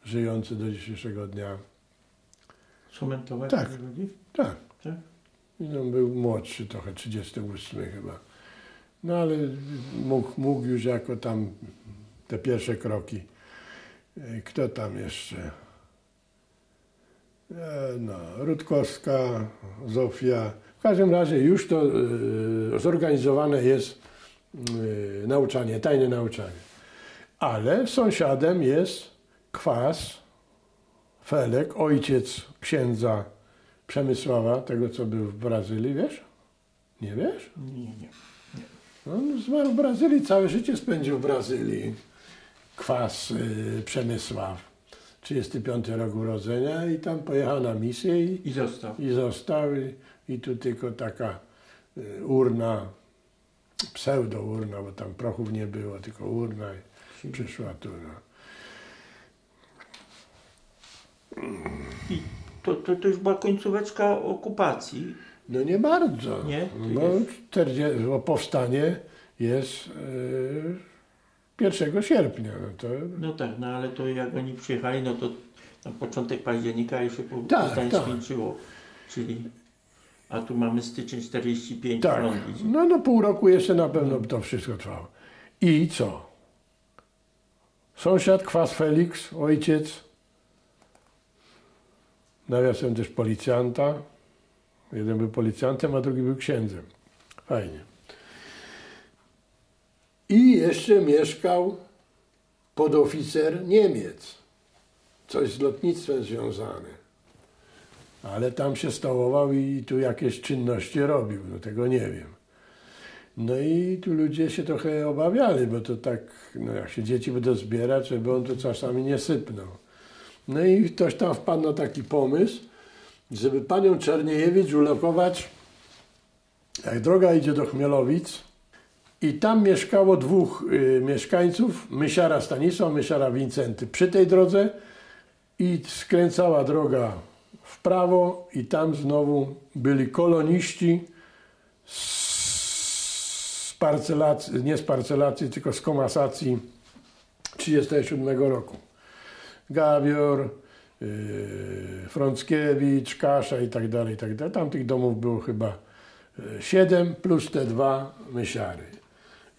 żyjący do dzisiejszego dnia. Chomentowa? Tak, tak. Tak? No, był młodszy trochę, trzydziesty ósmy chyba. No ale mógł, mógł już jako tam te pierwsze kroki. Kto tam jeszcze? No, Rutkowska, Zofia. W każdym razie już to y, zorganizowane jest y, nauczanie, tajne nauczanie. Ale sąsiadem jest Kwas, Felek, ojciec księdza Przemysława, tego co był w Brazylii, wiesz? Nie wiesz? Nie, nie. nie. On zmarł w Brazylii, całe życie spędził w Brazylii. Kwas y, Przemysław. trzydziesty piąty rok urodzenia i tam pojechał na misję i, I został. I, został i, i tu tylko taka urna, pseudo-urna, bo tam prochów nie było, tylko urna i przyszła tu. I to, to, to już była końcóweczka okupacji? No nie bardzo, nie? Bo czterdzieści, powstanie jest... Yy, pierwszego sierpnia. No, to... no tak, no ale to jak oni przyjechali, no to na początek października już się powstanie skończyło. Czyli, a tu mamy styczeń czterdziesty piąty. Tak, no, no pół roku jeszcze na pewno no. To wszystko trwało. I co? Sąsiad Kwas Felix, ojciec, nawiasem też policjanta. Jeden był policjantem, a drugi był księdzem. Fajnie. I jeszcze mieszkał podoficer Niemiec, coś z lotnictwem związany. ale tam się stołował i tu jakieś czynności robił, no tego nie wiem. No i tu ludzie się trochę obawiali, bo to tak, no jak się dzieci będą zbierać, żeby on tu czasami nie sypnął. No i ktoś tam wpadł na taki pomysł, żeby panią Czerniejewicz ulokować, jak droga idzie do Chmielowic, i tam mieszkało dwóch y, mieszkańców, Mysiara Stanisław, Mysiara Wincenty, przy tej drodze, i skręcała droga w prawo i tam znowu byli koloniści z parcelacji, nie z parcelacji, tylko z komasacji tysiąc dziewięćset trzydziestego siódmego roku. Gawior, yy, Frąckiewicz, Kasza i tak dalej, i tak dalej. Tam tych domów było chyba siedem plus te dwa Mysiary.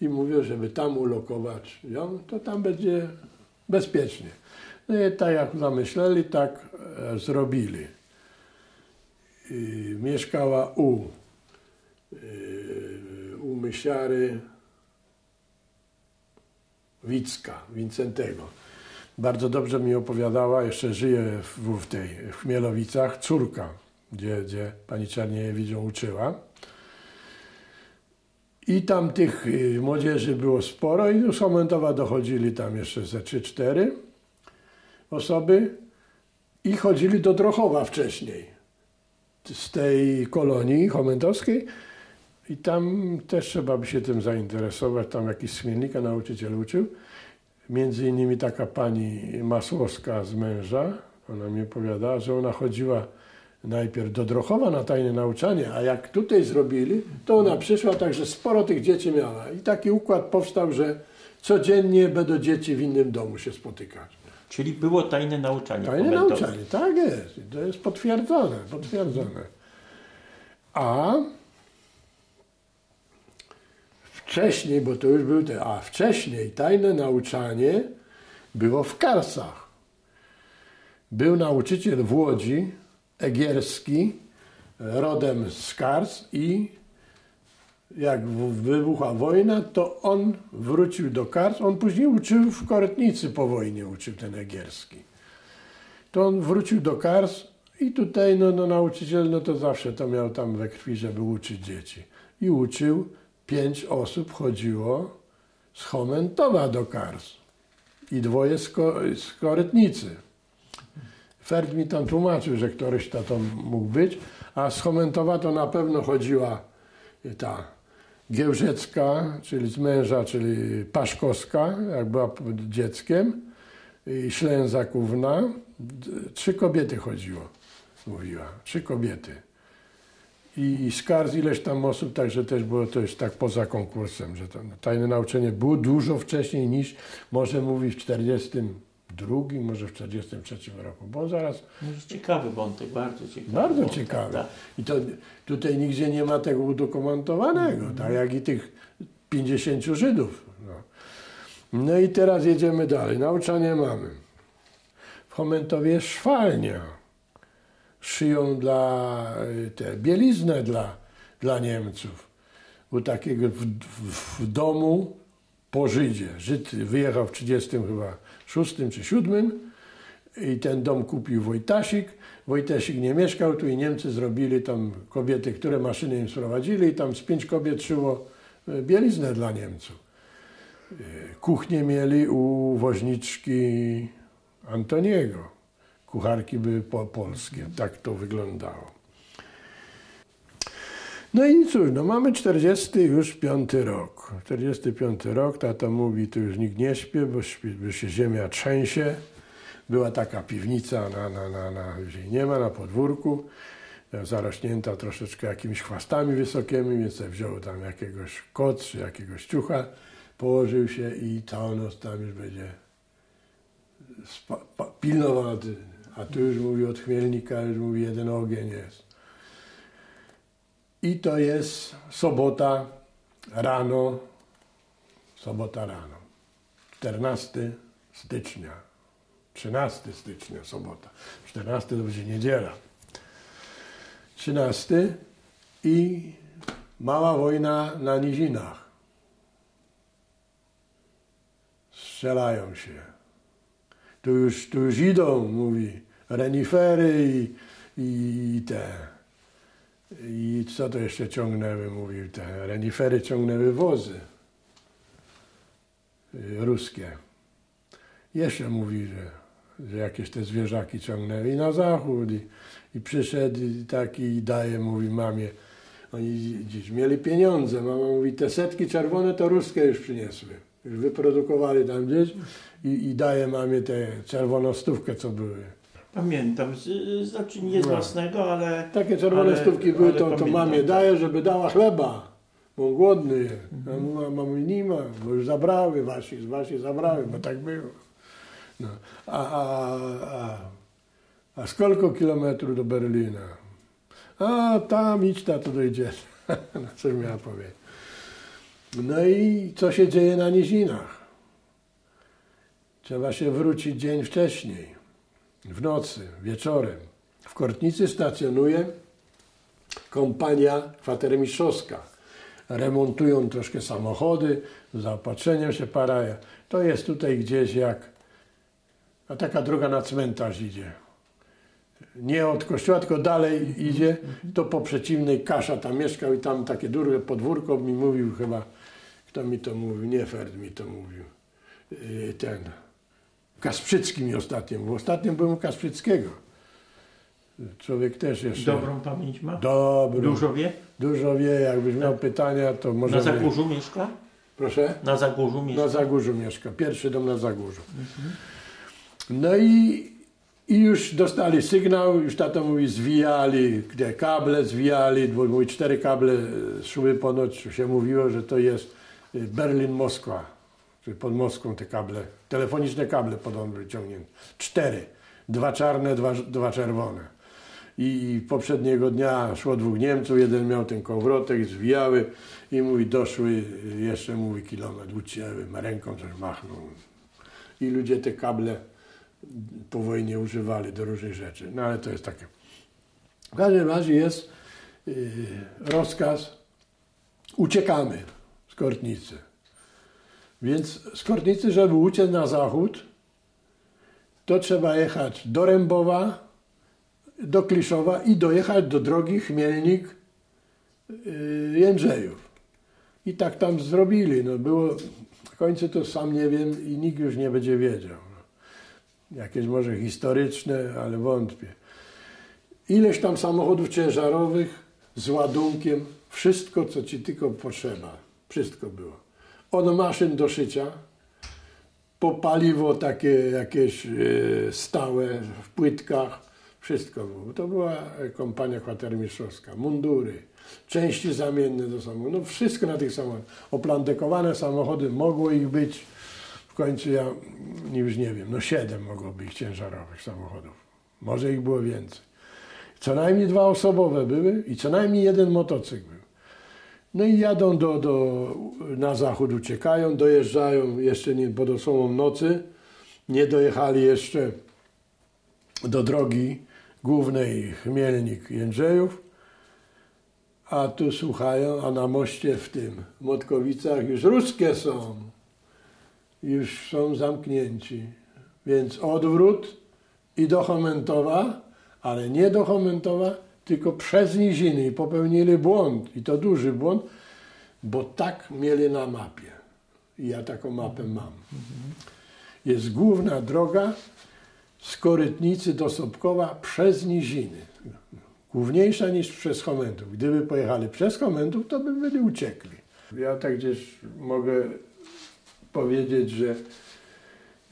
I mówią, żeby tam ulokować ją, to tam będzie bezpiecznie. No i tak jak zamyśleli, tak zrobili. I mieszkała u, u Mysiary Wicka, Wincentego. Bardzo dobrze mi opowiadała, jeszcze żyje w, w, tej, w Chmielowicach, córka, gdzie, gdzie pani Czarniejewicz ją uczyła. I tam tych młodzieży było sporo i do Chomentowa dochodzili tam jeszcze ze trzy cztery osoby i chodzili do Drochowa wcześniej z tej kolonii chomentowskiej i tam też trzeba by się tym zainteresować, tam jakiś z Chmielnika nauczyciel uczył. Między innymi taka pani Masłowska z męża, ona mi opowiadała, że ona chodziła najpierw do Drochowa na tajne nauczanie, a jak tutaj zrobili, to ona przyszła, także sporo tych dzieci miała. I taki układ powstał, że codziennie będą dzieci w innym domu się spotykać. Czyli było tajne nauczanie. Tajne nauczanie, tak jest. To jest potwierdzone, potwierdzone. A wcześniej, bo to już był ten, a wcześniej tajne nauczanie było w Karsach. Był nauczyciel w Łodzi, Egierski, rodem z Kars, i jak wybuchła wojna, to on wrócił do Kars. On później uczył w Korytnicy, po wojnie uczył ten Egierski. To on wrócił do Kars i tutaj no, no, nauczyciel no to zawsze to miał tam we krwi, żeby uczyć dzieci. I uczył, pięć osób chodziło z Chomentowa do Kars i dwoje z, Ko z Korytnicy. Fert mi tam tłumaczył, że któryś ta to mógł być, a z Chomentowa to na pewno chodziła ta Giełżecka, czyli z męża, czyli Paszkowska, jak była dzieckiem, i Ślęzakówna. Trzy kobiety chodziło, mówiła, trzy kobiety. I z Kars ileś tam osób, także też było to już tak poza konkursem, że to tajne nauczenie było dużo wcześniej niż, może mówi w czterdziestym drugim, może w czterdziestym trzecim roku, bo zaraz... Ciekawy wątek, bardzo ciekawy. Bardzo wątek, ciekawy. Tak. I to tutaj nigdzie nie ma tego udokumentowanego, mm. tak jak i tych pięćdziesięciu Żydów. No. No i teraz jedziemy dalej. Nauczanie mamy. W Chomentowie szwalnia. Szyją dla te, bieliznę dla, dla Niemców. U takiego w, w, w domu po Żydzie. Żyd wyjechał w trzydziestym chyba szóstym czy siódmym i ten dom kupił Wojtasik. Wojtasik nie mieszkał tu i Niemcy zrobili tam kobiety, które maszyny im sprowadzili, i tam z pięć kobiet szyło bieliznę dla Niemców. Kuchnię mieli u woźniczki Antoniego. Kucharki były po polskie, tak to wyglądało. No i cóż, no mamy czterdziesty już piąty rok. czterdziesty piąty rok, tata mówi, tu już nikt nie śpi, bo, śpi, bo się ziemia trzęsie. Była taka piwnica, na, na, na, na, gdzie nie ma, na podwórku, zarośnięta troszeczkę jakimiś chwastami wysokimi, więc wziął tam jakiegoś kot czy jakiegoś ciucha, położył się i całą noc tam już będzie pilnował. A tu już mówi od Chmielnika, już mówi, jeden ogień jest. I to jest sobota rano, sobota rano, czternastego stycznia, trzynastego stycznia sobota, czternastego to będzie niedziela, trzynastego i mała wojna na nizinach. Strzelają się. Tu już, tu już idą, mówi, renifery i i te... I co to jeszcze ciągnęły, mówił te... Renifery ciągnęły wozy ruskie. Jeszcze mówi, że, że jakieś te zwierzaki ciągnęły i na zachód. I, i przyszedł i taki i daje, mówi mamie. Oni dziś mieli pieniądze. Mama mówi, te setki czerwone to ruskie już przyniosły. Już wyprodukowali tam gdzieś i, i daje mamie tę czerwoną stówkę, co były. Pamiętam, znaczy nie z własnego, no. ale... Takie czerwone ale, stówki były, to, to mamie daje, żeby dała chleba, bo głodny jest. Mhm. A mama mówi, nie ma, bo już zabrały wasi, z wasi zabrały, bo tak było. No. A, a, a, a skolko kilometrów do Berlina? A tam idź, tato, dojdzie. No, co miała powiedzieć. No i co się dzieje na nizinach? Trzeba się wrócić dzień wcześniej, w nocy, wieczorem. W Korytnicy stacjonuje kompania kwatermistrzowska. Remontują troszkę samochody, zaopatrzeniem się parają. To jest tutaj gdzieś jak... A taka droga na cmentarz idzie. Nie od kościoła, tylko dalej idzie, to po przeciwnej Kasza tam mieszkał i tam takie duże podwórko mi mówił chyba, kto mi to mówił, nie Fert mi to mówił, ten, Kasprzycki mi ostatnio, bo ostatnio byłem u Kasprzyckiego. Człowiek też jeszcze... Dobrą pamięć ma? Dobrą. Dużo wie? Dużo wie, jakbyś miał pytania, to może... Na Zagórzu mieszka? Proszę? Na Zagórzu mieszka? Na Zagórzu mieszka, pierwszy dom na Zagórzu. Mhm. No i... I już dostali sygnał, już tato mówi, zwijali, te kable zwijali, bo mówi, cztery kable szły ponoć, się mówiło, że to jest Berlin-Moskwa, czyli pod Moskwą te kable, telefoniczne kable podobno wyciągnięte, cztery, dwa czarne, dwa, dwa czerwone. I, I poprzedniego dnia szło dwóch Niemców, jeden miał ten kołowrotek, zwijały i mówi, doszły jeszcze, mówi, kilometr, ucięły, ręką coś machnął i ludzie te kable po wojnie używali do różnych rzeczy, no ale to jest takie. W każdym razie jest yy, rozkaz, uciekamy z Korytnicy. Więc z Korytnicy, żeby uciec na zachód, to trzeba jechać do Rębowa, do Kliszowa i dojechać do drogi Chmielnik yy, Jędrzejów. I tak tam zrobili, no było, w końcu to sam nie wiem i nikt już nie będzie wiedział. Jakieś może historyczne, ale wątpię. Ileś tam samochodów ciężarowych z ładunkiem, wszystko co ci tylko potrzeba, wszystko było. Od maszyn do szycia, po paliwo takie jakieś yy, stałe w płytkach, wszystko było. To była kompania kwatermistrzowska, mundury, części zamienne do samochodu, no wszystko na tych samochodach. Oplandekowane samochody, mogło ich być. W końcu ja już nie wiem, no siedem mogło być ciężarowych samochodów. Może ich było więcej. Co najmniej dwa osobowe były i co najmniej jeden motocykl był. No i jadą do, do, na zachód, uciekają, dojeżdżają jeszcze nie, pod osłoną nocy. Nie dojechali jeszcze do drogi głównej Chmielnik-Jędrzejów. A tu słuchają, a na moście w tym Motkowicach już ruskie są. Już są zamknięci, więc odwrót i do Chomentowa, ale nie do Chomentowa, tylko przez niziny i popełnili błąd i to duży błąd, bo tak mieli na mapie i ja taką mapę mam. Jest główna droga z Korytnicy do Sobkowa przez niziny, główniejsza niż przez Chomentów. Gdyby pojechali przez Chomentów, to by byli uciekli. Ja tak gdzieś mogę powiedzieć, że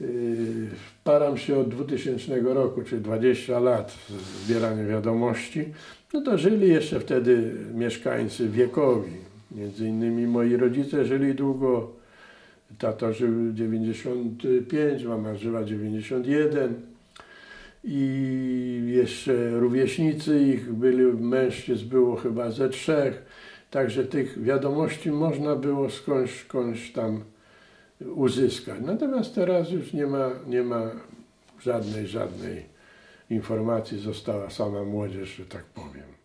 yy, param się od dwutysięcznego roku, czyli dwadzieścia lat w zbieraniu wiadomości, no to żyli jeszcze wtedy mieszkańcy wiekowi. Między innymi moi rodzice żyli długo, tato żył dziewięćdziesiąt pięć, mama żyła dziewięćdziesiąt jeden i jeszcze rówieśnicy ich byli, mężczyzn było chyba ze trzech, także tych wiadomości można było skądś, skądś tam uzyskać. Natomiast teraz już nie ma, nie ma żadnej, żadnej informacji. Została sama młodzież, że tak powiem.